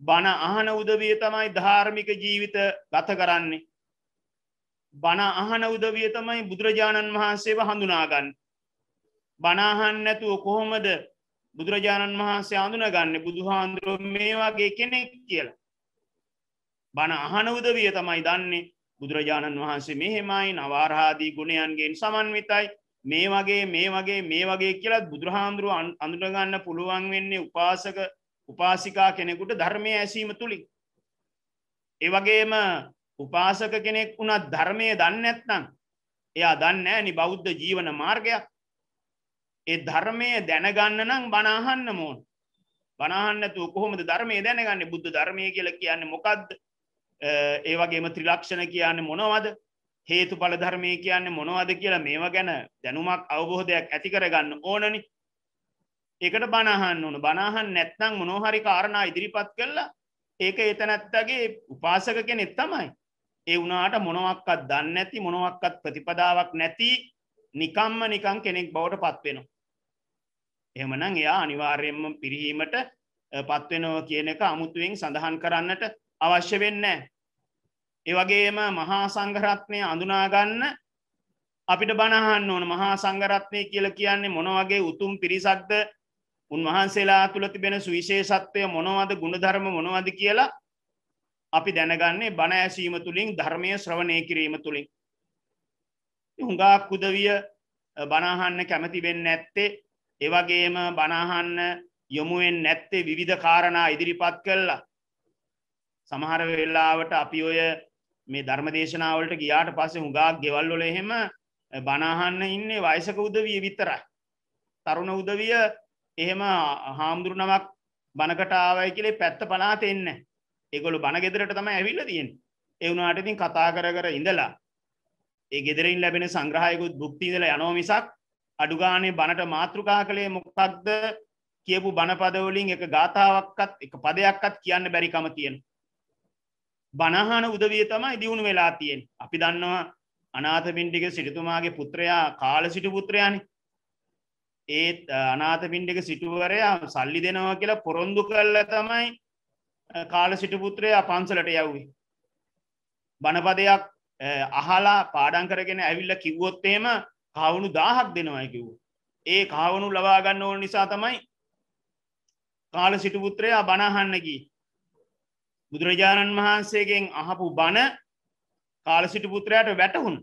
බණ අහන උදවිය තමයි ධාර්මික ජීවිත ගත කරන්නේ. බණ අහන උදවිය තමයි බුදුරජාණන් වහන්සේව හඳුනාගන්නේ. බණහන් නැතුව කොහොමද බුදුරජාණන් වහන්සේ හඳුනගන්නේ බුදුහාඳුරෝ මේ වගේ කෙනෙක් කියලා? බණ අහන උදවිය තමයි දන්නේ බුදුරජාණන් වහන්සේ මෙහෙමයි, නවආරාදී ගුණයන්ගෙන් සමන්විතයි, මේ වගේ කියලා බුදුහාඳුරෝ අඳුනගන්න පුළුවන් වෙන්නේ උපාසක උපාසිකා කෙනෙකුට ධර්මයේ ඇසීම තුලින්. ඒ වගේම උපාසක කෙනෙක් වුණත් ධර්මයේ දන්නේ නැත්නම් එයා දන්නේ නැහැ නි බෞද්ධ ජීවන මාර්ගයක්. ඒ ධර්මයේ දැනගන්න නම් බණ අහන්න ඕන. බණ අහන්න නැතුව කොහොමද ධර්මයේ දැනගන්නේ? බුද්ධ ධර්මයේ කියලා කියන්නේ මොකද්ද? ඒ වගේම ත්‍රිලක්ෂණ කියන්නේ මොනවද? හේතුඵල ධර්මයේ කියන්නේ මොනවද කියලා මේවා ගැන දැනුමක් අවබෝධයක් ඇති කරගන්න ඕනනේ. ඒකට බණ අහන්න ඕන. බණ අහන්න නැත්නම් මොනෝhari කාරණා ඉදිරිපත් කළා ඒක ඒතනත්තගේ උපාසක කෙනෙක් තමයි. ඒ වුණාට මොනවත්ක්වත් දන්නේ නැති, මොනවත්ක්වත් ප්‍රතිපදාවක් නැති නිකම්ම කෙනෙක් බවටපත් වෙනවා. එහෙමනම් එයා අනිවාර්යයෙන්ම පිරිහීමට පත් වෙනවා කියන එක අමුතුවෙන් සඳහන් කරන්නට අවශ්‍ය වෙන්නේ නැහැ. ඒ වගේම මහා සංඝ රත්නය අඳුනා ගන්න අපිට බණ අහන්න ඕන. මහා සංඝ රත්නය කියලා කියන්නේ මොන වගේ උතුම් පිරිසක්ද? උන්වහන්සේලා තුල තිබෙන සුවිශේෂත්වය මොනවද? ගුණධර්ම මොනවද කියලා අපි දැනගන්නේ බණ ඇසීම තුලින්, ධර්මයේ ශ්‍රවණය කිරීම තුලින්. හුඟා කුදවිය බණ අහන්න කැමති වෙන්නේ නැත්තේ, ඒ වගේම බණ අහන්න යොමු වෙන්නේ නැත්තේ විවිධ කාරණා ඉදිරිපත් කළා. සමහර වෙලාවට අපි ඔය මේ ධර්මදේශනා වලට ගියාට පස්සේ හුඟා ගෙවල් වල එහෙම බණ අහන්න ඉන්නේ වයසක උදවිය විතරයි. තරුණ උදවිය එහෙම හාමුදුරුවමක් බණකට ආවයි කියලා පැත්ත පලාතේ ඉන්නේ. ඒගොල්ලෝ බණ ගෙදරට තමයි ඇවිල්ලා තියෙන්නේ. ඒ වුණාට ඉතින් කතා කර කර ඉඳලා ඒ gederin ලැබෙන සංග්‍රහයකුත් භුක්ති ඉඳලා යනෝ මිසක් අඩු ගානේ බණට මාත්‍රිකා කලේ මොකක්ද කියපු බණ පද වලින් එක ගාතාවක්වත් එක පදයක්වත් කියන්න බැරි කම තියෙන බණ අහන උදවිය තමයි දිනුන වෙලා තියෙන්නේ. අපි දන්නවා අනාථ පිණ්ඩික සිටුතුමාගේ පුත්‍රයා කාල සිටු පුත්‍රයානේ. ඒ අනාථ පිණ්ඩික සිටුවරයා සල්ලි දෙනවා කියලා පොරොන්දු කළා තමයි කාල සිටු පුත්‍රයා පන්සලට යවුවේ. බණපදයක් අහලා පාඩම් කරගෙන ඇවිල්ලා කිව්වොත් එහෙම කවුණු 1000ක් දෙනවායි කිව්වා. ඒ කවුණු ලබා ගන්න ඕන නිසා තමයි කාල සිටු පුත්‍රයා බණ අහන්න ගියේ. බුදුරජාණන් වහන්සේගෙන් අහපු බණ කාලසිටු පුත්‍රයාට වැටුණා.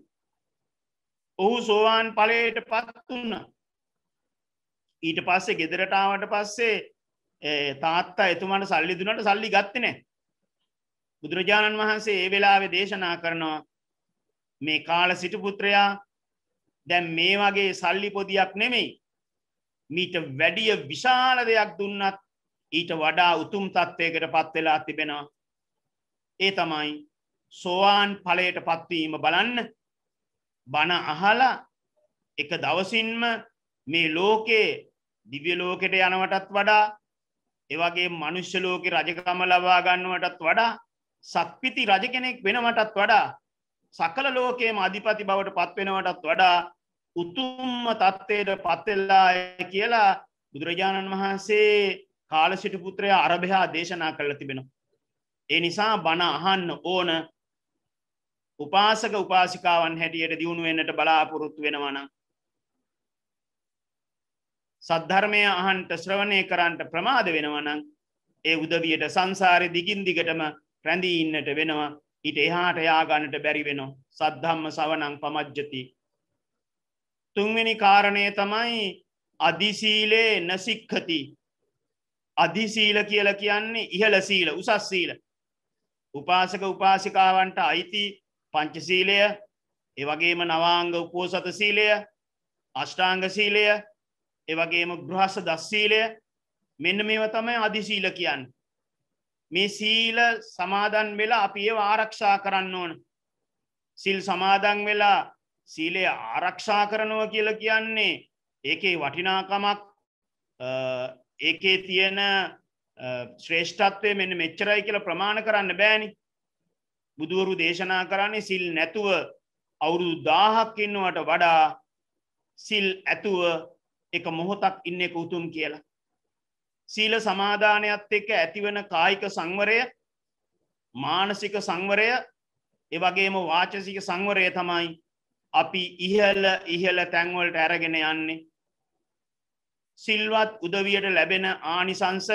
ඔහු සෝවාන් ඵලයටපත් වුණා. ඊට පස්සේ ගෙදරට ආවට පස්සේ තාත්තා එතුමාට සල්ලි දුන්නාට සල්ලි ගත්තේ නැහැ. බුදුරජාණන් වහන්සේ ඒ වෙලාවේ දේශනා කරනවා මේ කාලසිටු පුත්‍රයා දැන් මේ වගේ සල්ලි පොදියක් නෙමෙයි. මීට වැඩිය විශාල දෙයක් දුන්නත් ඊට වඩා උතුම් තත්වයකටපත් වෙලා තිබෙනවා. ඒ තමයි සෝවාන් ඵලයටපත් වීම. බලන්න බණ අහලා එක දවසින්ම මේ ලෝකේ දිව්‍ය ලෝකෙට යනවටත් වඩා ඒ වගේ මනුෂ්‍ය ලෝකේ රජකම ලබා ගන්නවටත් වඩා සත්පිති රජ කෙනෙක් වෙනවටත් වඩා සකල ලෝකේම අධිපති බවටපත් වෙනවටත් වඩා උතුම්ම තත්ත්වයටපත් වෙලා කියලා බුදුරජාණන් වහන්සේ කාලසිටු පුත්‍රයා අරබයා දේශනා කළා තිබෙනවා. ඒ නිසා බණ අහන්න ඕන. උපාසක උපාසිකාවන් හැටියට දියුණු වෙන්නට බලාපොරොත්තු වෙනවා නම් සද්ධර්මය අහන්ට ශ්‍රවණය කරන්නට ප්‍රමාද වෙනවා නම් ඒ උදවියට සංසාරේ දිගින් දිගටම රැඳී ඉන්නට වෙනවා. ඊට එහාට යා ගන්නට බැරි වෙනවා. සද්ධම්ම සවණං පමජ්ජති. තුන්වෙනි කාරණය තමයි අදිශීලේ නසික්ඛති. අදිශීල කියලා කියන්නේ ඉහළ සීල, උසස් සීල. උපාසක උපාසිකාවන්ට අයිති පංචශීලය, ඒ වගේම නවාංග උපෝසත සීලය, අෂ්ටාංග සීලය, ඒ වගේම ගෘහස්ස දස් සීලය. මෙන්න මේවා තමයි අදිශීල කියන්නේ. මේ සීල සමාදන් වෙලා අපි ඒව ආරක්ෂා කරන්න ඕන. සීල් සමාදන් වෙලා සීලය ආරක්ෂා කරනවා කියලා කියන්නේ ඒකේ වටිනාකමක්, ඒකේ තියෙන ශ්‍රේෂ්ඨත්වය මෙන්න මෙච්චරයි කියලා ප්‍රමාණ කරන්න බෑනේ. බුදුවරු දේශනා කරන්නේ සිල් නැතුව අවුරුදු 1000ක් ඉන්නවට වඩා සිල් ඇතුව එක මොහොතක් ඉන්නේ උතුම් කියලා. සීල සමාදානයත් එක්ක ඇතිවන කායික සංවරය, මානසික සංවරය, ඒ වගේම වාචසික සංවරය තමයි අපි ඉහළ තැන් වලට අරගෙන යන්නේ. සිල්වත් උදවියට ලැබෙන ආනිසංස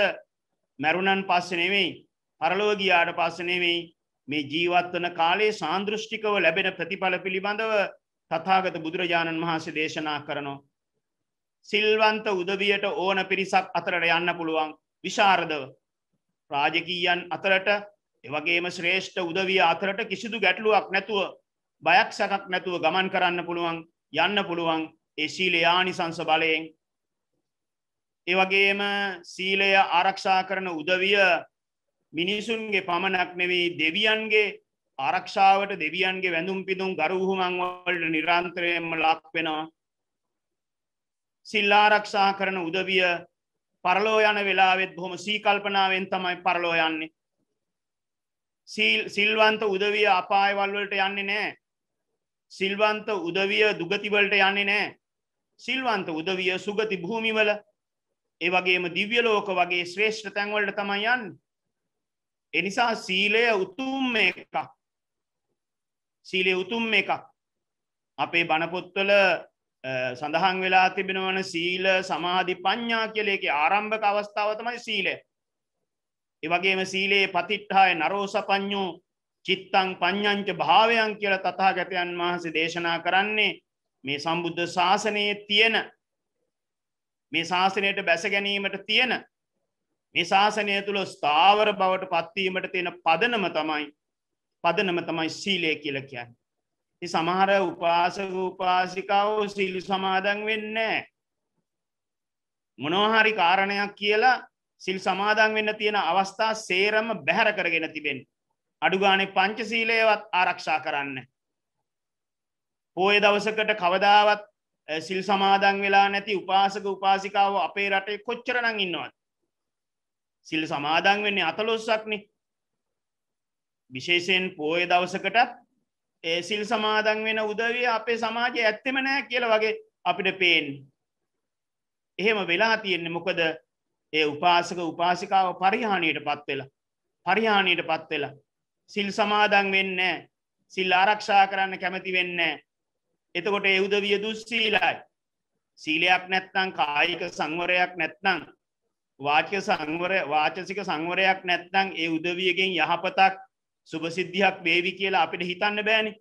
මරුණන් පස්සේ නෙවෙයි, පරලොව ගියාට පස්සේ නෙවෙයි, මේ ජීවත් වන කාලේ සාන්දෘෂ්ටිකව ලැබෙන ප්‍රතිඵල පිළිබඳව තථාගත බුදුරජාණන් වහන්සේ දේශනා කරනවා. සිල්වන්ත උදවියට ඕන පිරිසක් අතරට යන්න පුළුවන්. විශාරදව රාජකීයන් අතරට, ඒ වගේම ශ්‍රේෂ්ඨ උදවිය අතරට කිසිදු ගැටලුවක් නැතුව, බයක් සැකක් නැතුව ගමන් කරන්න පුළුවන්, යන්න පුළුවන් ඒ සීලේ ආනිසංස බලයෙන්. ඒ වගේම සීලය ආරක්ෂා කරන උදවිය මිනිසුන්ගේ පමණක් නෙවෙයි, දෙවියන්ගේ ආරක්ෂාවට, දෙවියන්ගේ වැඳුම් පිදුම් ගරු උහුමන් වලට නිරන්තරයෙන්ම ලක් වෙනවා. සීල ආරක්ෂා කරන උදවිය පරලෝ යන වෙලාවෙත් බොහොම සීකල්පනාවෙන් තමයි පරලෝ යන්නේ. සිල්වන්ත උදවිය අපාය වල වලට යන්නේ නැහැ. සිල්වන්ත උදවිය දුගති වලට යන්නේ නැහැ. සිල්වන්ත උදවිය සුගති භූමි වල, ඒ වගේම දිව්‍ය ලෝක වගේ ශ්‍රේෂ්ඨ තැන් වලට තමයි යන්නේ. ඒ නිසා සීලය උතුම් එකක්. සීලය උතුම් එකක්. අපේ බණ පොත්වල සඳහන් වෙලා තිබෙනවනේ සීල සමාධි ප්‍රඥා කියලා. ඒකේ ආරම්භක අවස්ථාව තමයි සීලය. ඒ වගේම සීලේ පතිට්ඨාය නරෝසපඤ්ඤෝ චිත්තං පඤ්ඤංච භාවයන් කියලා තථාගතයන් වහන්සේ දේශනා කරන්නේ මේ සම්බුද්ධ ශාසනයේ තියෙන, මේ ශාසනයට බැස ගැනීමට තියෙන, මේ ශාසනය තුල ස්ථාවර බවට පත්වීමට තියෙන පදනම තමයි සීලය කියලා කියන්නේ. ඉතින් සමහර උපාසක උපාසිකාවෝ සීල සමාදන් වෙන්නේ නැහැ. මොනවා හරි කාරණයක් කියලා සීල් සමාදන් වෙන්න තියෙන අවස්ථා සේරම බැහැර කරගෙන තිබෙන්නේ. අඩුගානේ පංචශීලයවත් ආරක්ෂා කරන්න. පොයේ දවසකට කවදාවත් සිල් සමාදන් වෙලා නැති උපාසක උපාසිකාව අපේ රටේ කොච්චරනම් ඉන්නවද? සිල් සමාදන් වෙන්නේ 14ක් නේ. විශේෂයෙන් පොයේ දවසකට ඒ සිල් සමාදන් වෙන උදවිය අපේ සමාජයේ ඇත්තෙම නැහැ කියලා වගේ අපිට පේන්නේ. එහෙම වෙලා තියෙන්නේ මොකද ඒ උපාසක උපාසිකාව පරිහානියටපත් වෙලා සිල් සමාදන් වෙන්නේ නැහැ. සිල් ආරක්ෂා කරන්න කැමති වෙන්නේ නැහැ. එතකොට ඒ උදවිය දුස්සීලයි. සීලයක් නැත්නම් කායික සංවරයක් නැත්නම් වාචික සංවරයක් නැත්නම් ඒ උදවියගෙන් යහපතක් සුභසිද්ධියක් වේවි කියලා අපිට හිතන්න බෑනේ.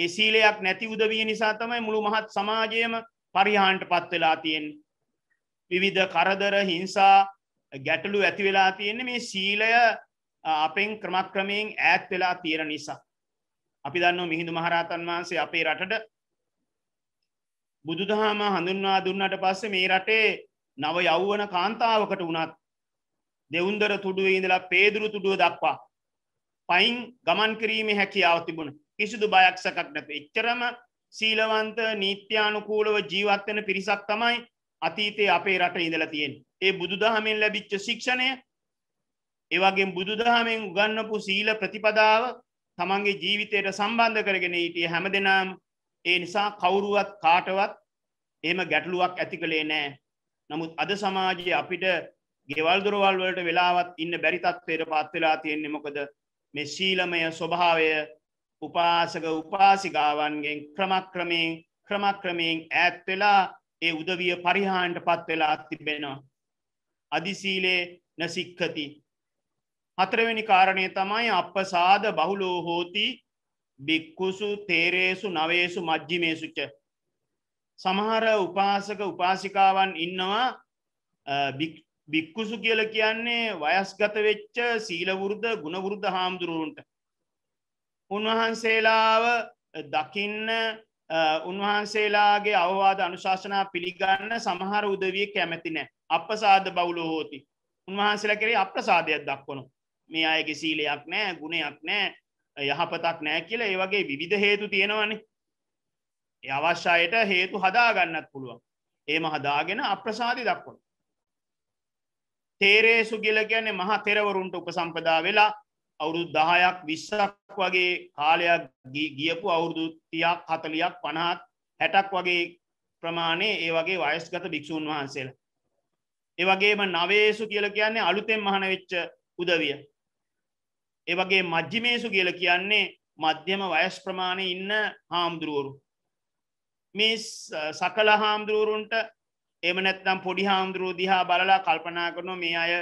ඒ සීලයක් නැති උදවිය නිසා තමයි මුළු මහත් සමාජයම පරිහානියටපත් වෙලා තියෙන්නේ. විවිධ කරදර, හිංසා, ගැටලු ඇති වෙලා තියෙන්නේ මේ සීලය අපෙන් ක්‍රමක්‍රමයෙන් ඈත් වෙලා තියෙන නිසා. අපි දන්නවා මිහිඳු මහරහතන් වහන්සේ අපේ රටට බුදුදහම හඳුන්වා දුන්නාට පස්සේ මේ රටේ නව යෞවන කාන්තාවකට වුණත් දෙවුන්දර තුඩුවේ ඉඳලා පේදුරු තුඩුව දක්වා පයින් ගමන් කිරීමේ හැකියාව තිබුණා. කිසිදු බයක් සැකක් නැති. එච්චරම සීලවන්ත නීත්‍යානුකූලව ජීවත් වෙන පිරිසක් තමයි අතීතයේ අපේ රටේ ඉඳලා තියෙන්නේ. ඒ බුදුදහමෙන් ලැබිච්ච ශික්ෂණය, ඒ වගේම බුදුදහමෙන් උගන්වපු සීල ප්‍රතිපදාව තමන්ගේ ජීවිතයට සම්බන්ධ කරගෙන හිටියේ හැමදෙනාම. ඒ නිසා කවුරුවත් කාටවත් එහෙම ගැටලුවක් ඇති කළේ නැහැ. නමුත් අද සමාජයේ අපිට ගෙවල් දොරවල් වලට වෙලාවත් ඉන්න බැරි තත්ත්වයටපත් වෙලා තියෙන්නේ. මොකද මේ සීලමය ස්වභාවය උපාසක උපාසිකාවන්ගෙන් ක්‍රමක්‍රමයෙන් ඈත් වෙලා ඒ උදවිය පරිහානියටපත් වෙලා තිබෙනවා. අදි සීලේ නසික්ඛති. හතරවෙනි කාරණය තමයි අප්පසාද බහුලෝ හෝති බික්කුසු තේරේසු නවේසු මජ්ජිමේසු ච. සමහර උපාසක උපාසිකාවන් ඉන්නවා බික්කුසු කියලා කියන්නේ වයස්ගත වෙච්ච සීල වෘද්ධ ගුණ වෘද්ධ හාමුදුරුවන්ට. උන්වහන්සේලාව දකින්න, උන්වහන්සේලාගේ අවවාද අනුශාසනා පිළිගන්න සමහර උදවිය කැමති නැහැ. අප්පසාද බහුලෝ හෝති. උන්වහන්සේලා කරේ අප්‍රසාදයක් දක්වනවා. මේ අයගේ සීලයක් නැහැ, ගුණයක් නැහැ, යහපතක් නැහැ කියලා. ඒ වගේ විවිධ හේතු තියෙනවානේ. ඒ අවශ්‍ය අයට හේතු හදා ගන්නත් පුළුවන්. එහෙම හදාගෙන අප්‍රසාදි දක්වනවා. තේරේසු කියලා කියන්නේ මහා තෙරවරුන්ට උපසම්පදා වෙලා අවුරුදු 10ක් 20ක් වගේ කාලයක් ගියපු අවුරුදු 30ක් 40ක් 50ක් 60ක් වගේ ප්‍රමාණයේ ඒ වගේ වයස්ගත භික්ෂුන් වහන්සේලා. ඒ වගේම නවේසු කියලා කියන්නේ අලුතෙන් මහාන වෙච්ච උදවිය. ඒ වගේ මජ්ජිමේසු කියලා කියන්නේ මධ්‍යම වයස් ප්‍රමාණයේ ඉන්න හාමුදුරුවරු. මේ සකල හාමුදුරුවරුන්ට එහෙම නැත්නම් පොඩි හාමුදුරුවෝ දිහා බලලා කල්පනා කරනවා මේ අය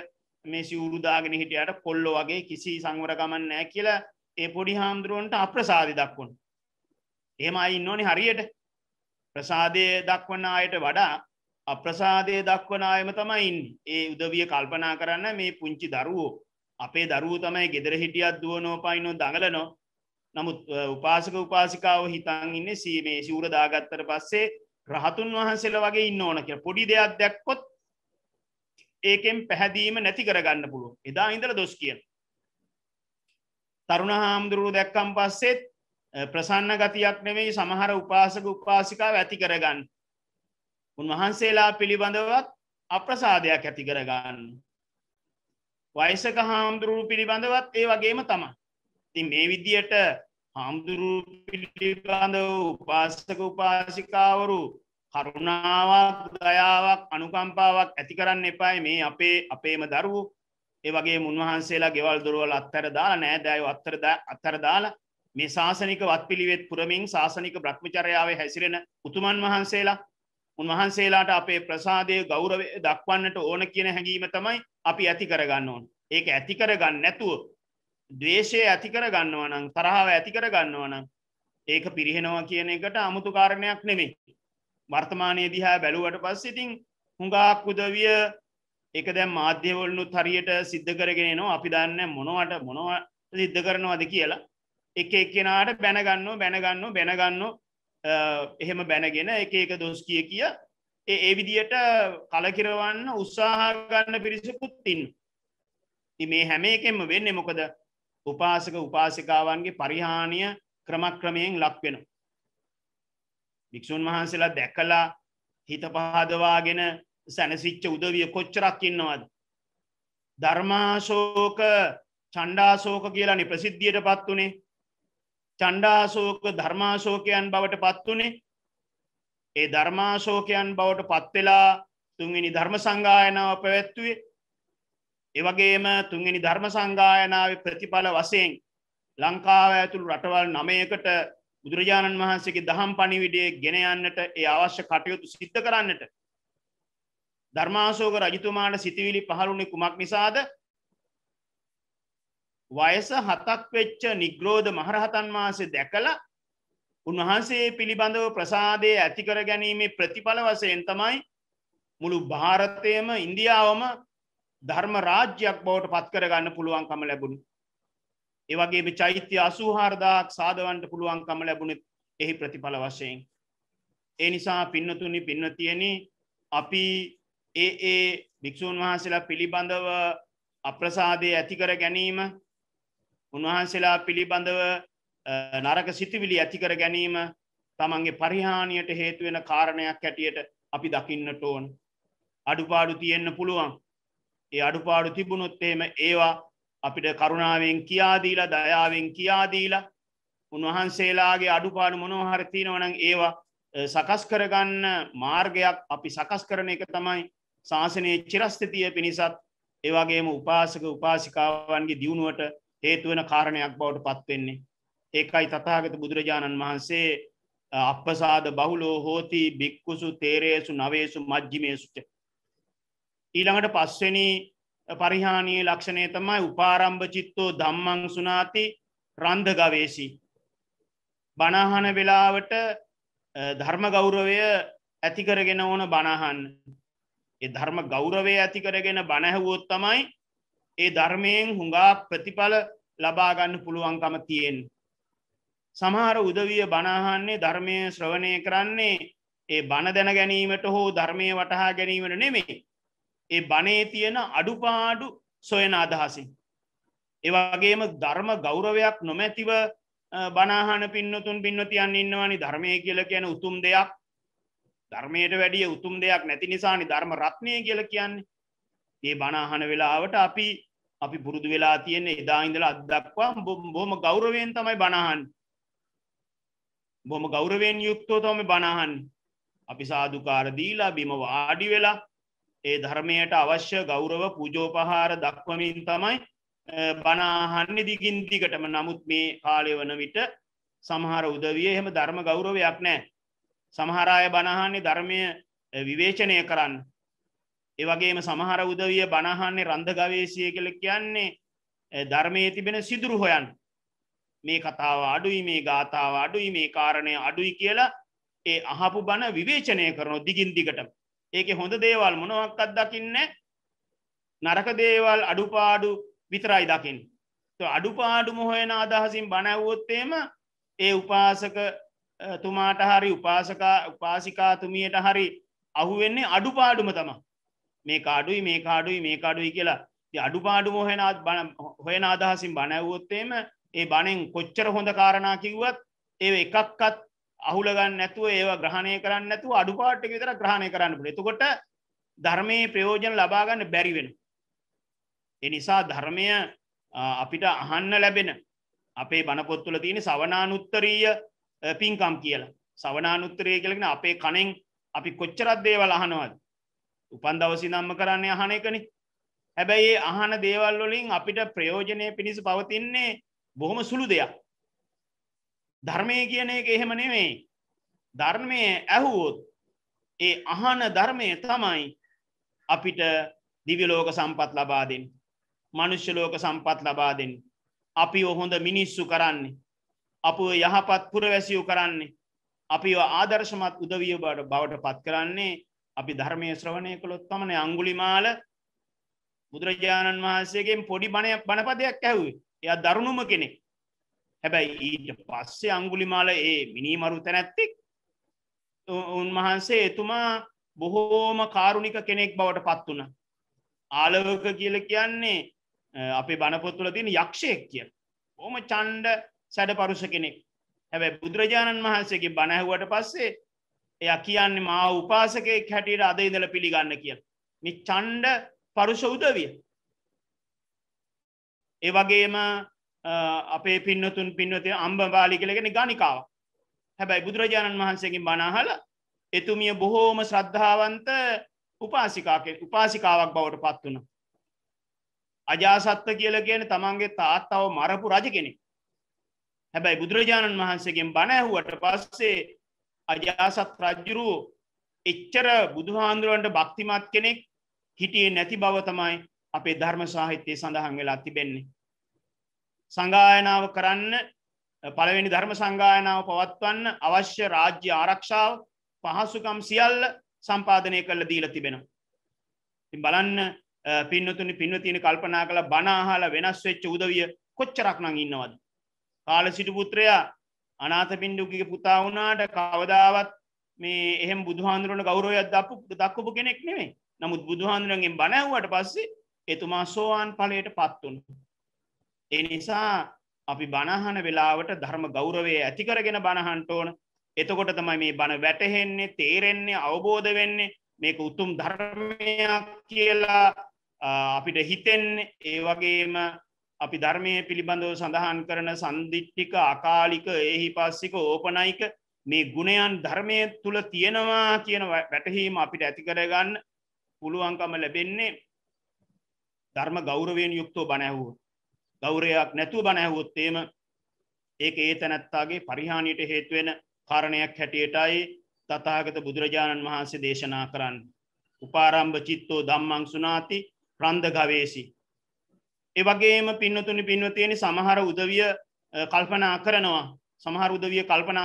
මේ සිවුරු දාගෙන හිටියාට කොල්ලෝ වගේ කිසි සංවර ගමන් නැහැ කියලා ඒ පොඩි හාමුදුරුවන්ට අප්‍රසාදේ දක්වනවා. එහෙම අය ඉන්නෝනේ හරියට. ප්‍රසාදේ දක්වන අයට වඩා අප්‍රසාදයේ දක්වන අයම තමයි ඉන්නේ. ඒ උදවිය කල්පනා කරන්න මේ පුංචි දරුවෝ, අපේ දරුවෝ තමයි ගෙදර හිටියත් දුවනෝ පයින්නෝ දඟලනෝ. නමුත් උපාසක උපාසිකාව හිතන් ඉන්නේ සීමේ සිවුර දාගත්තට පස්සේ රහතුන් වහන්සේලා වගේ ඉන්න ඕන කියලා. පොඩි දෙයක් දැක්කොත් ඒකෙන් පැහැදීම නැති කරගන්න පුළුවන්. එදා ඉඳලා දොස් කියන. තරුණ හාමුදුරුවෝ දැක්කන් පස්සෙත් ප්‍රසන්න ගතියක් නෙමෙයි සමහර උපාසක උපාසිකාව ඇති කරගන්න. උන්වහන්සේලා පිළිබඳවත් අප්‍රසාදයක් ඇති කරගන්න. වයසක හාමුදුරුවෝ පිළිබඳවත් ඒ වගේම තමයි. ඉතින් මේ විදියට හාමුදුරුවෝ පිළිබඳව උපාසක උපාසිකාවරු කරුණාවක්, දයාවක්, අනුකම්පාවක් ඇති කරන්න එපායි. මේ අපේම දරුවෝ. ඒ වගේම උන්වහන්සේලා ගෙවල් දොරවල් අත්තර දාලා, නෑදෑයෝ අත්තර දාලා මේ ශාසනික වත්පිළිවෙත් පුරමින් ශාසනික භ්‍රමචර්යාවේ හැසිරෙන උතුමන් වහන්සේලා, උන්වහන්සේලාට අපේ ප්‍රසාදයේ ගෞරවය දක්වන්නට ඕන කියන හැඟීම තමයි අපි ඇති කරගන්න ඕන. ඒක ඇති කරගන්න නැතුව ද්වේෂය ඇති කරගන්නවා නම්, තරහව ඇති කරගන්නවා නම් ඒක පිරිහෙනවා කියන එකට අමුතු කාරණයක් නෙමෙයි. වර්තමානයේ දිහා බැලුවට පස්සේ ඉතින් හුඟක් උදවිය ඒක දැන් මාධ්‍යවලුත් හරියට සිද්ධ කරගෙන එනවා. අපි දන්නේ මොනවට මොනව සිද්ධ කරනවද කියලා. එක එක්කෙනාට බැනගන්නෝ. එහෙම බැනගෙන එක එක දොස් කිය ඒ විදියට කලකිරවන්න උත්සාහ ගන්න පිරිසකුත් ඉන්න. ඉතින් මේ හැම එකෙම වෙන්නේ මොකද? उपासक उपासिकावන්ගේ පරිහානිය ක්‍රමක්‍රමයෙන් ලක් වෙනවා. භික්ෂුන් වහන්සේලා දැකලා හිත පහදවාගෙන සැනසෙච්ච උදවිය කොච්චරක් ඉන්නවද? ධර්මාශෝක ඡණ්ඩාශෝක කියලානේ ප්‍රසිද්ධියටපත් උනේ. ඡණ්ඩාශෝක ධර්මාශෝකයන් බවටපත් උනේ. ඒ ධර්මාශෝකයන් බවටපත් වෙලා තුන්වෙනි ධර්ම සංගායනාව පැවැත්වුවේ. ඒ වගේම තුන්වෙනි ධර්ම සංගායනාවේ ප්‍රතිඵල වශයෙන් ලංකාව ඇතුළු රටවල් 9කට බුදුරජාණන් වහන්සේගේ දහම් පණිවිඩය ගෙන යන්නට ඒ අවශ්‍ය කටයුතු සිද්ධ කරන්නට ධර්මාශෝක රජතුමාට සිටිවිලි පහළුනේ කුමක් නිසාද? වයස 7ක් වෙච්ච නිග්‍රෝධ මහරහතන් වහන්සේ දැකලා උන්වහන්සේ පිළිබඳව ප්‍රසාදයේ ඇති කර ගැනීමේ ප්‍රතිඵල වශයෙන් තමයි මුළු ಭಾರತයේම ඉන්දියාවම ධර්ම රාජ්‍යයක් බවට පත් කර ගන්න පුළුවන්කම ලැබුණා. ඒ වගේම චෛත්‍ය 84000ක් සාදවන්න පුළුවන්කම ලැබුණේ එහි ප්‍රතිඵල වශයෙන්. ඒ නිසා පින්නතුනි පින්වතියනි, අපි ඒ භික්ෂුන් වහන්සේලා පිළිබඳව අප්‍රසාදයේ ඇති කර ගැනීම, උන්වහන්සේලා පිළිබඳව නරක සිතුවිලි ඇති කර ගැනීම තමන්ගේ පරිහානියට හේතු වෙන කාරණයක් ඇටියට අපි දකින්නට ඕන. අඩුපාඩු තියෙන්න පුළුවන්. ඒ අඩුපාඩු තිබුණොත් එහෙම ඒවා අපිට කරුණාවෙන් කියා දීලා, දයාවෙන් කියා දීලා, උන්වහන්සේලාගේ අඩුපාඩු මොනවා හරි තියෙනවා නම් ඒවා සකස් කරගන්න මාර්ගයක් අපි සකස් කරන එක තමයි ශාසනයේ චිරස්ථිතිය පිණිසත් ඒ වගේම උපාසක උපාසිකාවන්ගේ දියුණුවට හේතු වෙන කාරණයක් බවට පත් වෙන්නේ. ඒකයි තථාගත බුදුරජාණන් වහන්සේ අප්පසාද බහුලෝ හෝති භික්ඛුසු තේරේසු නවේසු මජ්ජිමේසුච. ඊළඟට පස්වෙනි පරිහානීය ලක්ෂණය තමයි උපාරම්භ චිත්තෝ ධම්මං සුනාති රන්ධ ගවේෂි. බණ අහන වෙලාවට ධර්ම ගෞරවය ඇති කරගෙන ඕන බණ අහන්න. ඒ ධර්ම ගෞරවය ඇති කරගෙන බණ ඇහුවොත් තමයි ඒ ධර්මයෙන් හුඟා ප්‍රතිඵල ලබා ගන්න පුළුවන්කම තියෙන්නේ. සමහර උදවිය බණ අහන්නේ ධර්මයේ ශ්‍රවණය කරන්නේ ඒ බණ දැන ගැනීමට හෝ ධර්මයේ වටහා ගැනීමට නෙමෙයි. ඒ බණේ තියෙන අඩුපාඩු සොයන අදහසින්. ඒ වගේම ධර්ම ගෞරවයක් නොමැතිව බණ අහන පින්නතුන් පින්නතියන් ඉන්නවනි. ධර්මයේ කියලා කියන උතුම් දෙයක්, ධර්මයට වැඩිය උතුම් දෙයක් නැති නිසානි ධර්ම රත්නය කියලා කියන්නේ. මේ බණ අහන වෙලාවට අපි පුරුදු වෙලා තියෙන එදා ඉඳලා අද දක්වා බොහොම ගෞරවයෙන් තමයි බණ අහන්නේ. බොහොම ගෞරවයෙන් යුක්තව තමයි බණ අහන්නේ. අපි සාදුකාර දීලා බිම වාඩි වෙලා ඒ ධර්මයට අවශ්‍ය ගෞරව පූජෝපහාර දක්වමින් තමයි බණ අහන්නේ දිගින් දිගටම. නමුත් මේ කාලය වන විට සමහර උදවිය එහෙම ධර්ම ගෞරවයක් නැහැ. සමහර අය බණ අහන්නේ ධර්මය විවේචනය කරන්න. ඒ වගේම සමහර උදවිය බණ අහන්නේ රන්ධ ගවේෂිය කියලා කියන්නේ ධර්මයේ තිබෙන සිදුරු හොයන්න. මේ කතාව අඩුයි, මේ ගාථාව අඩුයි, මේ කාරණය අඩුයි කියලා ඒ අහපු බණ විවේචනය කරන දිගින් දිගටම. ඒකේ හොඳ දේවල් මොනවත්වත් දකින්නේ, නරක දේවල් අඩුපාඩු විතරයි දකින්නේ. તો අඩුපාඩු මොහේන අදහසින් බණ ඇහුවොත් එහෙම ඒ උපාසක තුමාට හරි උපාසකා උපාසිකා තුමියට හරි අහු වෙන්නේ අඩුපාඩුම තමයි. මේක අඩුයි, මේක අඩුයි, මේක අඩුයි කියලා. ඉතින් අඩුපාඩු මොහේන හොයන අදහසින් බණ ඇහුවොත් එහෙම ඒ බණෙන් කොච්චර හොඳ කාරණා කිව්වත් ඒව එකක්වත් අහුල ගන්න නැතුව, ඒව ග්‍රහණය කරන්න නැතුව අඩුපාඩු ටික විතර ග්‍රහණය කරන්න පුළුවන්. එතකොට ධර්මයේ ප්‍රයෝජන ලබා ගන්න බැරි වෙනවා. ඒ නිසා ධර්මය අපිට අහන්න ලැබෙන අපේ බණ පොත්වල තියෙන සවනානුත්තරීය පින්කම් කියලා. සවනානුත්තරය කියලා කියන්නේ අපේ කණෙන් අපි කොච්චරක් දේවල් අහනවද? උපන් දවසේ ඉඳන්ම කරන්නේ අහන එකනේ. හැබැයි මේ අහන දේවල් වලින් අපිට ප්‍රයෝජනයේ පිණිස පවතින්නේ බොහොම සුළු දෙයක්. ධර්මය කියන එක එහෙම නෙමෙයි. ධර්මයේ ඇහුවොත් ඒ අහන ධර්මය තමයි අපිට දිව්‍ය ලෝක සම්පත් ලබා දෙන්නේ, මනුෂ්‍ය ලෝක සම්පත් ලබා දෙන්නේ, අපිව හොඳ මිනිස්සු කරන්නේ, අපව යහපත් පුරවැසියෝ කරන්නේ, අපිව ආදර්ශමත් උදවිය බවට පත් කරන්නේ අපි ධර්මයේ ශ්‍රවණය කළොත් තමයි. අඟුලිමාල බුදුරජාණන් වහන්සේගෙන් පොඩි බණපදයක් ඇහුවේ. එයා දරුණුම කෙනෙක්. හැබැයි ඊට පස්සේ අඟුලිමාල ඒ මිනිමරු තැනැත්තෙක් උන්වහන්සේ එතුමා බොහෝම කාරුණික කෙනෙක් බවට පත් වුණා. ආලවක කියලා කියන්නේ අපේ බණ පොත්වල තියෙන යක්ෂයෙක් කියලා. කොහොම ඡණ්ඩ සැඩපරුස කෙනෙක්. හැබැයි බුදුරජාණන් වහන්සේගේ බණ ඇහුවට පස්සේ එයා කියන්නේ මා උපාසකෙක් හැටියට අද ඉඳලා පිළිගන්න කියලා. මේ ඡණ්ඩ පරුස උදවිය. ඒ වගේම අපේ පින්නතුන් පින්නතේ අම්බවාලි කියලා කියන්නේ ගණිකාවක්. හැබැයි බුදුරජාණන් වහන්සේගෙන් බණ අහලා එතුමිය බොහෝම ශ්‍රද්ධාවන්ත උපාසිකාවක් බවට පත් වුණා. අජාසත්ත කියලා කියන්නේ තමන්ගේ තාත්තව මරපු රජ කෙනෙක්. හැබැයි බුදුරජාණන් වහන්සේගෙන් බණ ඇහුවට පස්සේ අජාසත් රජුරෝ එච්චර බුදුහාඳුරන්ට භක්තිමත් කෙනෙක් හිටියේ නැති බව තමයි අපේ ධර්ම සාහිත්‍යයේ සඳහන් වෙලා තිබෙන්නේ. සංගායනාව කරන්න පළවෙනි ධර්ම සංගායනාව පවත්වන්න අවශ්‍ය රාජ්‍ය ආරක්ෂාව පහසුකම් සියල්ල සම්පාදනය කරලා දීලා තිබෙනවා. ඉතින් බලන්න පින්නතුනි පින්නතින කල්පනා කළ බණ අහලා වෙනස් වෙච්ච උදවිය කොච්චරක් නම් ඉන්නවද? කාලසිටු පුත්‍රයා අනාථපිණ්ඩිකගේ පුතා වුණාට කවදාවත් මේ එහෙම බුදුහාඳුරන ගෞරවයක් දක්වපු කෙනෙක් නෙමෙයි. නමුත් බුදුහාඳුරන්ගෙන් බණ ඇහුවට පස්සේ එතුමා සෝවාන් ඵලයටපත් වුණා. ඒ නිසා අපි බණ අහන වෙලාවට ධර්ම ගෞරවය ඇති කරගෙන බණ අහන්න ඕන. එතකොට තමයි මේ බණ වැටහෙන්නේ, තේරෙන්නේ, අවබෝධ වෙන්නේ. මේක උතුම් ධර්මයක් කියලා අපිට හිතෙන්නේ. ඒ වගේම අපි ධර්මයේ පිළිබඳව සඳහන් කරන සම්දිට්ඨික, අකාලික, ඒහිපස්සික, ඕපනයික මේ ගුණයන් ධර්මයේ තුල තියෙනවා කියන වැටහීම අපිට ඇති කරගන්න පුළුවන්කම ලැබෙන්නේ ධර්ම ගෞරවයෙන් යුක්තව බණ ඇහුවොත්. ගෞරවයක් නැතුව බණ ඇහුවොත් එීම ඒක ඒතනත්තාගේ පරිහානියට හේතු වෙන කාරණයක් හැටියටයි තථාගත බුදුරජාණන් වහන්සේ දේශනා කරන්නේ. උපාරම්භ චිත්තෝ ධම්මං සුනාති රන්ද ගවේසි. ඒ වගේම පින්නතුනි පින්වතේනි සමහර උදවිය කල්පනා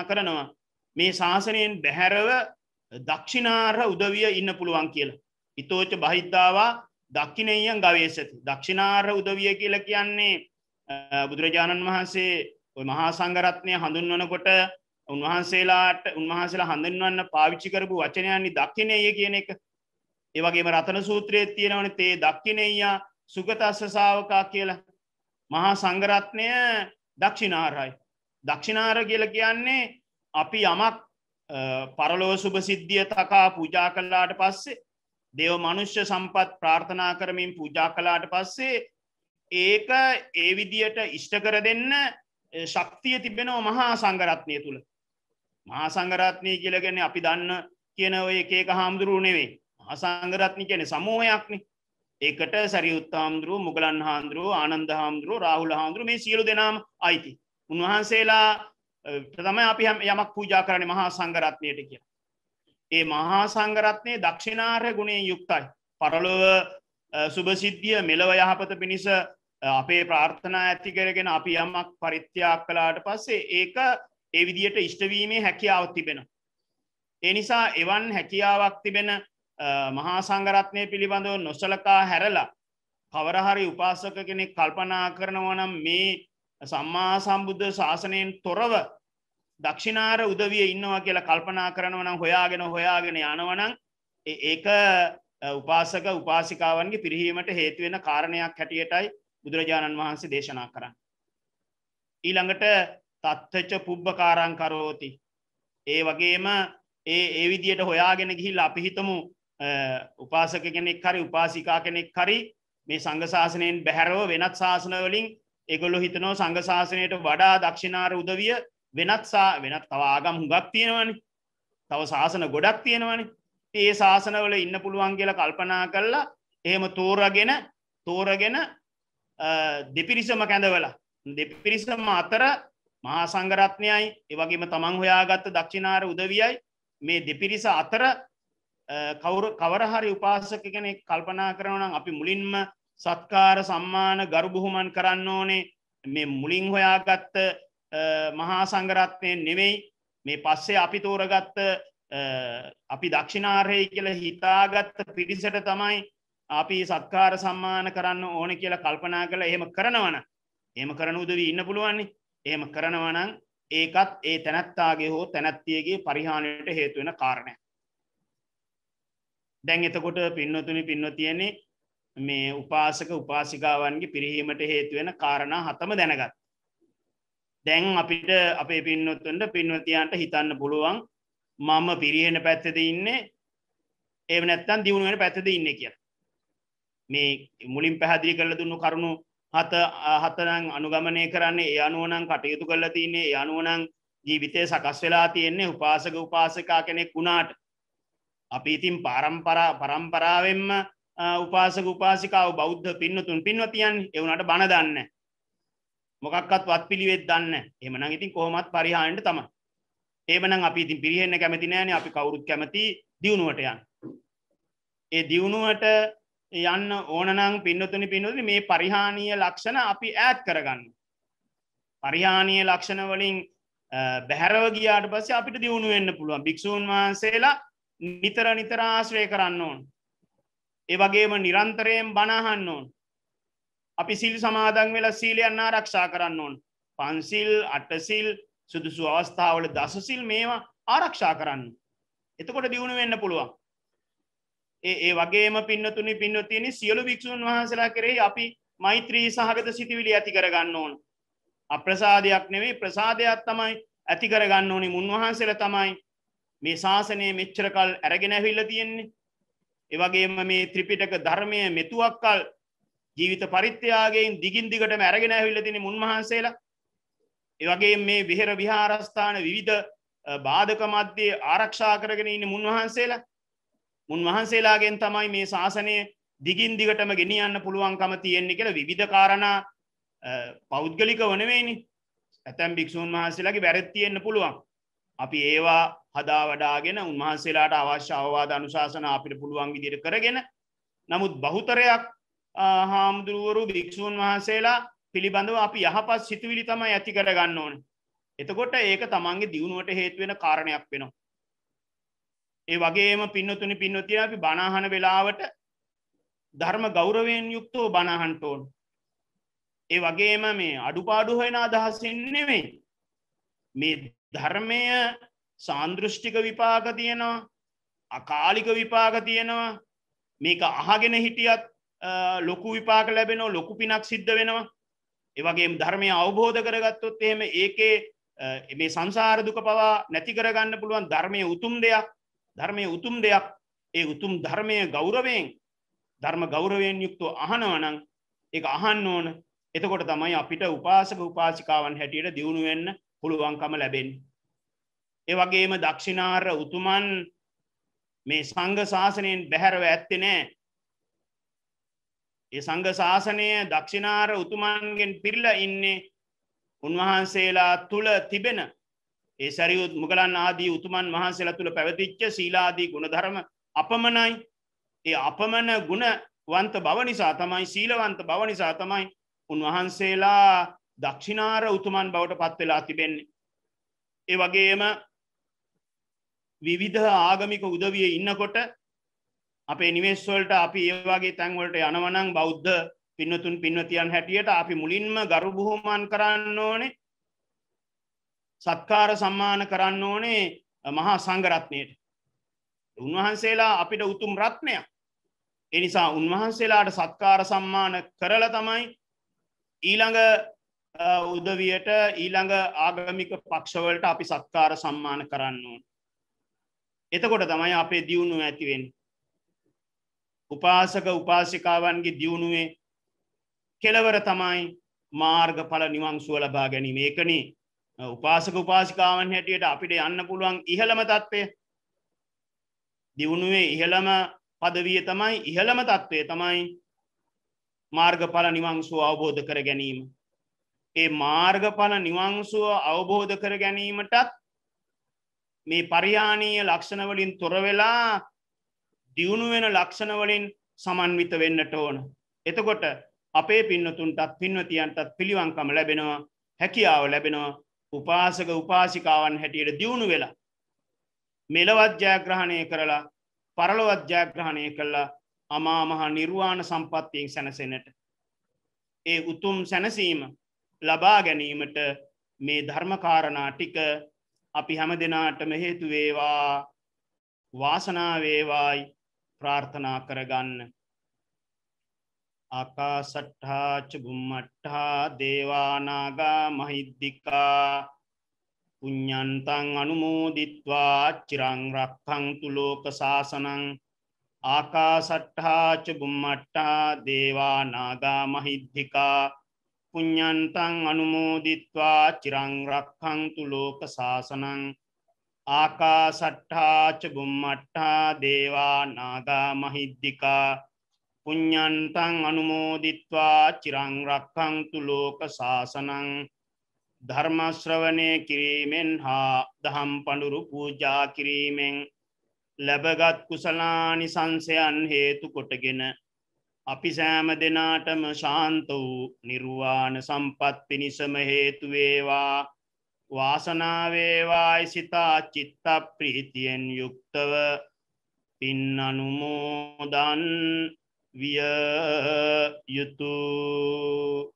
කරනවා මේ ශාසනයෙන් බැහැරව දක්ෂිනාර්ය උදවිය ඉන්න පුළුවන් කියලා. ඊතෝච බහිද්දාවා දක්ෂිනේයන් ගවේසති. දක්ෂිනාර්ය උදවිය කියලා කියන්නේ බුදුරජාණන් වහන්සේ ওই මහා සංඝරත්නය හඳුන්වනකොට උන්වහන්සේලා හඳුන්වන්න පාවිච්චි කරපු වචනයන්නේ දක්ඛිනේය කියන එක. ඒ වගේම රතන සූත්‍රයේ තියෙනවනේ තේ දක්ඛිනේය සුගතස්ස ශාවකා කියලා. මහා සංඝරත්නය දක්ෂිනාරයි. දක්ෂිනාර කියලා කියන්නේ අපි යමක් පරලෝක සුභ සිද්ධිය තකා පූජා කළාට පස්සේ දේව මනුෂ්‍ය සම්පත් ප්‍රාර්ථනා කරමින් පූජා කළාට පස්සේ ඒක ඒ විදියට ඉෂ්ට කර දෙන්න ශක්තිය තිබෙනවා මහා සංඝරත්නය තුල. මහා සංඝරත්නය කියලා කියන්නේ අපි දන්න කියන ඔය එක එක හාමුදුරුවෝ නෙවෙයි. මහා සංඝරත්නය කියන්නේ සමූහයක්නේ. ඒකට සරියුත් හාමුදුරුවෝ, මුගලන් හාමුදුරුවෝ, ආනන්ද හාමුදුරුවෝ, රාහුල හාමුදුරුවෝ මේ සියලු දෙනාම අයිති. උන්වහන්සේලා තමයි අපි යමක් පූජා කරන්නේ මහා සංඝරත්නයට කියලා. ඒ මහා සංඝරත්නය දක්ෂිනාර්ය ගුණයෙන් යුක්තයි. පරලොව සුභ සිද්ධිය, මෙලව යහපත පිණිස අපේ ප්‍රාර්ථනා ඇති කරගෙන අපි යමක් පරිත්‍යාග කළාට පස්සේ ඒක ඒ විදියට ඉෂ්ට වීමේ හැකියාවක් තිබෙනවා. ඒ නිසා එවන් හැකියාවක් තිබෙන මහා සංඝරත්නය පිළිබඳව නොසලකා හැරලා කවර හරි උපාසක කෙනෙක් කල්පනා කරනවා නම් මේ සම්මා සම්බුද්ධ ශාසනයෙන් තොරව දක්ෂිනාර උදවිය ඉන්නවා කියලා කල්පනා කරනවා නම් හොයාගෙන යනවා නම් ඒක උපාසක උපාසිකාවන්ගේ පිරිහීමට හේතු වෙන කාරණයක් හැටියටයි බුදුරජාණන් වහන්සේ දේශනා කරා. ඊළඟට තත්තච පුබ්බකාරං කරෝති. ඒ වගේම ඒ විදියට හොයාගෙන ගිහිල්ලා අපි හිතමු උපාසක කෙනෙක් හරි උපාසිකා කෙනෙක් හරි මේ සංඝ ශාසනයෙන් බැහැරව වෙනත් ශාසන වලින් ඒගොල්ලෝ හිතනවා සංඝ ශාසනයට වඩා දක්ෂිනාර උදවිය වෙනත් තව ආගම් හුඟක් තියෙනවනේ. තව ශාසන ගොඩක් තියෙනවනේ. ඒ ශාසන වල ඉන්න පුළුවන් කියලා කල්පනා කළා එහෙම තෝරගෙන දෙපිරිසම කැඳවලා දෙපිරිසම අතර මහා සංඝරත්නයයි ඒ වගේම තමන් හොයාගත්ත දක්ෂිනාර උදවියයි මේ දෙපිරිස අතර කවර හරි උපාසක කෙනෙක් කල්පනා කරනවා නම් අපි මුලින්ම සත්කාර සම්මාන ගරු බුහුමන් කරන්න ඕනේ. මේ මුලින් හොයාගත්ත මහා සංඝරත්නය නෙවෙයි මේ පස්සේ අපි තෝරගත්ත අපි දක්ෂිනාර්යයි කියලා හිතාගත්ත පිරිසට තමයි අපි සත්කාර සම්මාන කරන්න ඕන කියලා කල්පනා කළා. එහෙම කරන උදවිය ඉන්න පුළුවන්නේ. එහෙම කරනවා නම් ඒකත් ඒ තනත්තාගේ හෝ තනත්තියගේ පරිහානියට හේතු වෙන කාරණයක්. දැන් එතකොට පින්නතුනි පින්නතියනේ මේ උපාසක උපාසිකාවන්ගේ පිරිහීමට හේතු වෙන කාරණා හතම දැනගත්තා. දැන් අපිට අපේ පින්වත්තුන්ට පින්වතියන්ට හිතන්න පුළුවන් මම පිරිහෙන පැත්තේ ඉන්නේ එහෙම නැත්නම් දියුණු වෙන පැත්තේ ඉන්නේ කියලා. මේ මුලින් පැහැදිලි කරලා දුන්නු කරුණු හත නම් අනුගමනය කරන්නේ ඒ අනුව නම් කටයුතු කරලා තින්නේ ඒ අනුව නම් ජීවිතේ සකස් වෙලා තින්නේ උපාසක උපාසිකා කෙනෙක් වුණාට අපි ඉතින් පරම්පරාවෙන්ම උපාසක උපාසිකාව බෞද්ධ පින්වතුන් පින්වතියන් ඒ උනාට බණ දන්නේ මොකක්වත් වත්පිළිවෙත් දන්නේ නැහැ. එහෙමනම් ඉතින් කොහොමවත් පරිහානියට තමයි. එහෙමනම් අපි ඉතින් පිරිහෙන්න කැමති නැහැ නේ. අපි කවුරුත් කැමති දියුණුවට යන්න. ඒ දියුණුවට යන්න ඕන නම් පින්නතුනි මේ පරිහානීය ලක්ෂණ අපි ඈඩ් කරගන්න. පරිහානීය ලක්ෂණ වලින් බැහැරව ගියාට පස්සේ අපිට දියුණු වෙන්න පුළුවන්. භික්ෂූන් වහන්සේලා නිතර ආශ්‍රය කරන්න ඕන. ඒ වගේම නිරන්තරයෙන් බණ අහන්න ඕන. අපි සිල් සමාදන් වෙලා සීලයන් ආරක්ෂා කරන්න ඕන. පංසිල්, අටසිල්, සුදුසු අවස්ථාවල දසසිල් මේවා ආරක්ෂා කරන්න. එතකොට දිනු වෙන්න පුළුවන්. ඒ වගේම පින්නතුනි පින්නතියනි සියලු වික්ෂුන් වහන්සේලා කෙරෙහි අපි මෛත්‍රී සහගත සිටිවිලි ඇති කර ගන්න ඕන. අප්‍රසාදයක් නෙවෙයි ප්‍රසාදයක් තමයි ඇති කර ගන්න ඕනි. මුන්වහන්සේලා තමයි මේ ශාසනය මෙච්චර කල් අරගෙන ඇවිල්ලා තියෙන්නේ. ඒ වගේම මේ ත්‍රිපිටක ධර්මය මෙතුවක් කල් ජීවිත පරිත්‍යාගයෙන් දිගින් දිගටම අරගෙන ඇවිල්ලා තියෙන මුන්වහන්සේලා ඒ වගේම මේ විහෙර විහාරස්ථාන විවිධ බාධක මැද්දේ ආරක්ෂා කරගෙන ඉන්න මුන්වහන්සේලාගෙන් තමයි මේ ශාසනය දිගින් දිගටම ගෙනියන්න පුළුවන්කම තියෙන්නේ කියලා විවිධ කාරණා පෞද්ගලිකව නෙවෙයිනේ ඇතැම් භික්ෂුන් වහන්සේලාගේ වැරදි තියෙන්න පුළුවන්. අපි ඒවා හදා වඩාගෙන උන්වහන්සේලාට අවශ්‍ය අවවාද අනුශාසනා අපිට පුළුවන් විදිහට කරගෙන නමුත් බහුතරයක් හාමුදුරුවරු භික්ෂූන් වහන්සේලා පිළිබඳව අපි යහපත් සිතුවිලි තමයි ඇති කර ගන්න ඕනේ. එතකොට ඒක තමන්ගේ දියුණුවට හේතු වෙන කාරණයක් වෙනවා. ඒ වගේම පින්නතුනි පින්නතිය අපි බණ අහන වෙලාවට ධර්ම ගෞරවයෙන් යුක්තව බණ අහන්න ඕන. ඒ වගේම මේ අඩුපාඩු හොයන අදහසින් නෙමෙයි. මේ ධර්මය සාන්දෘෂ්ටික විපාක තියෙනවා. අකාලික විපාක තියෙනවා. මේක අහගෙන හිටියත් ලොකු විපාක ලැබෙනවා ලොකු පිනක් සිද්ධ වෙනවා. ඒ වගේම ධර්මය අවබෝධ කරගත්තොත් එහෙම ඒකේ මේ සංසාර දුක පවා නැති කරගන්න පුළුවන් ධර්මයේ උතුම් දෙයක්. ඒ උතුම් ධර්මයේ ගෞරවයෙන් ධර්ම ගෞරවයෙන් යුක්තව අහනවා නම් ඒක අහන්න ඕන. එතකොට තමයි අපිට උපාසක උපාසිකාවන් හැටියට දියුණු වෙන්න පුළුවන්කම ලැබෙන්නේ. ඒ වගේම දක්ෂිනාර්ය උතුමන් මේ සංඝ ශාසනයෙන් බැහැරව ඇත්තේ නැහැ. ඒ සංඝ ශාසනය දක්ෂිනාර උතුමන්ගෙන් පිරලා ඉන්නේ උන්වහන්සේලා තුල තිබෙන ඒ සරියුත් මුගලන් ආදී උතුමන් වහන්සේලා තුල පැවතිච්ච සීලාදී ගුණධර්ම අපමණයි. ඒ අපමණ ගුණවන්ත බව නිසා තමයි සීලවන්ත බව නිසා තමයි උන්වහන්සේලා දක්ෂිනාර උතුමන් බවට පත් වෙලා තිබෙන්නේ. ඒ වගේම විවිධ ආගමික උදවියේ ඉන්නකොට අපේ නිවෙස් වලට අපි ඒ වගේ තැන් වලට යනවා නම් බෞද්ධ පින්වතුන් පින්වතියන් හැටියට අපි මුලින්ම ගරු බුහුමන් කරන්න ඕනේ. සත්කාර සම්මාන කරන්න ඕනේ මහා සංඝ රත්නයට. උන්වහන්සේලා අපිට උතුම් රත්නයක්. ඒ නිසා උන්වහන්සේලාට සත්කාර සම්මාන කරලා තමයි ඊළඟ උදවියට ඊළඟ ආගමික පක්ෂ වලට අපි සත්කාර සම්මාන කරන්න ඕනේ. එතකොට තමයි අපේ දියුණුව ඇති වෙන්නේ. උපාසක උපාසිකාවන්ගේ දියුණුවේ කෙලවර තමයි මාර්ගඵල නිවන් සුව ලබා ගැනීම. ඒකනේ උපාසක උපාසිකාවන් හැටියට අපිට යන්න පුළුවන් ඉහළම தත්ත්වය. දියුණුවේ ඉහළම পদවිය තමයි ඉහළම தත්ත්වය තමයි මාර්ගඵල නිවන් සුව අවබෝධ කර ගැනීම. ඒ මාර්ගඵල නිවන් සුව අවබෝධ කර ගැනීමටත් මේ පරිහානීය ලක්ෂණ වලින් තොර වෙලා දියුණු වෙන ලක්ෂණ වලින් සමන්විත වෙන්නට ඕන. එතකොට අපේ පින්නතුන්ටත් පින්වතියන්ටත් පිළිවන්කම ලැබෙනවා, හැකියාව ලැබෙනවා උපාසක උපාසිකාවන් හැටියට දියුණු වෙලා. මෙලවත් ජයග්‍රහණය කරලා, පරලොවත් ජයග්‍රහණය කළා අමා මහ නිර්වාණ සම්පත්තියෙන් සැනසෙන්නට. ඒ උතුම් සැනසීම ලබා ගැනීමට මේ ධර්ම කාරණා ටික අපි හැමදෙනාටම හේතු වේවා, වාසනාව වේවායි ප්‍රාර්ථනා කරගන්න. आकाशट्ठा चुम्मट्ठा देवानागा महिद्दिका पुण्यन्तं अनुमोदित्वा चिरं रक्षन्तु लोकशासनं। आकाशट्ठा चुम्मट्ठा देवानागा महिद्दिका पुण्यन्तं अनुमोदित्वा चिरं रक्षन्तु लोकशासनं। आकाशट्ठा चुम्मट्ठा देवानागा महिद्दिका पुण्यन्तं अनुमोदित्वा चिरं रक्षन्तु लोकशासनं। धर्मश्रवणे किरीमेन हा दहं पनुरु पूजा किरीमेन लबगत කුසලානි සංසයන් හේතු කොටගෙන අපි සෑම දිනාටම ශාන්ත වූ නිර්වාණ සම්පත් පිණිසම හේතු වේවා, වාසනාව වේවායි සිතා චිත්ත ප්‍රීතියෙන් යුක්තව පින් අනුමෝදන් විය යුතුය।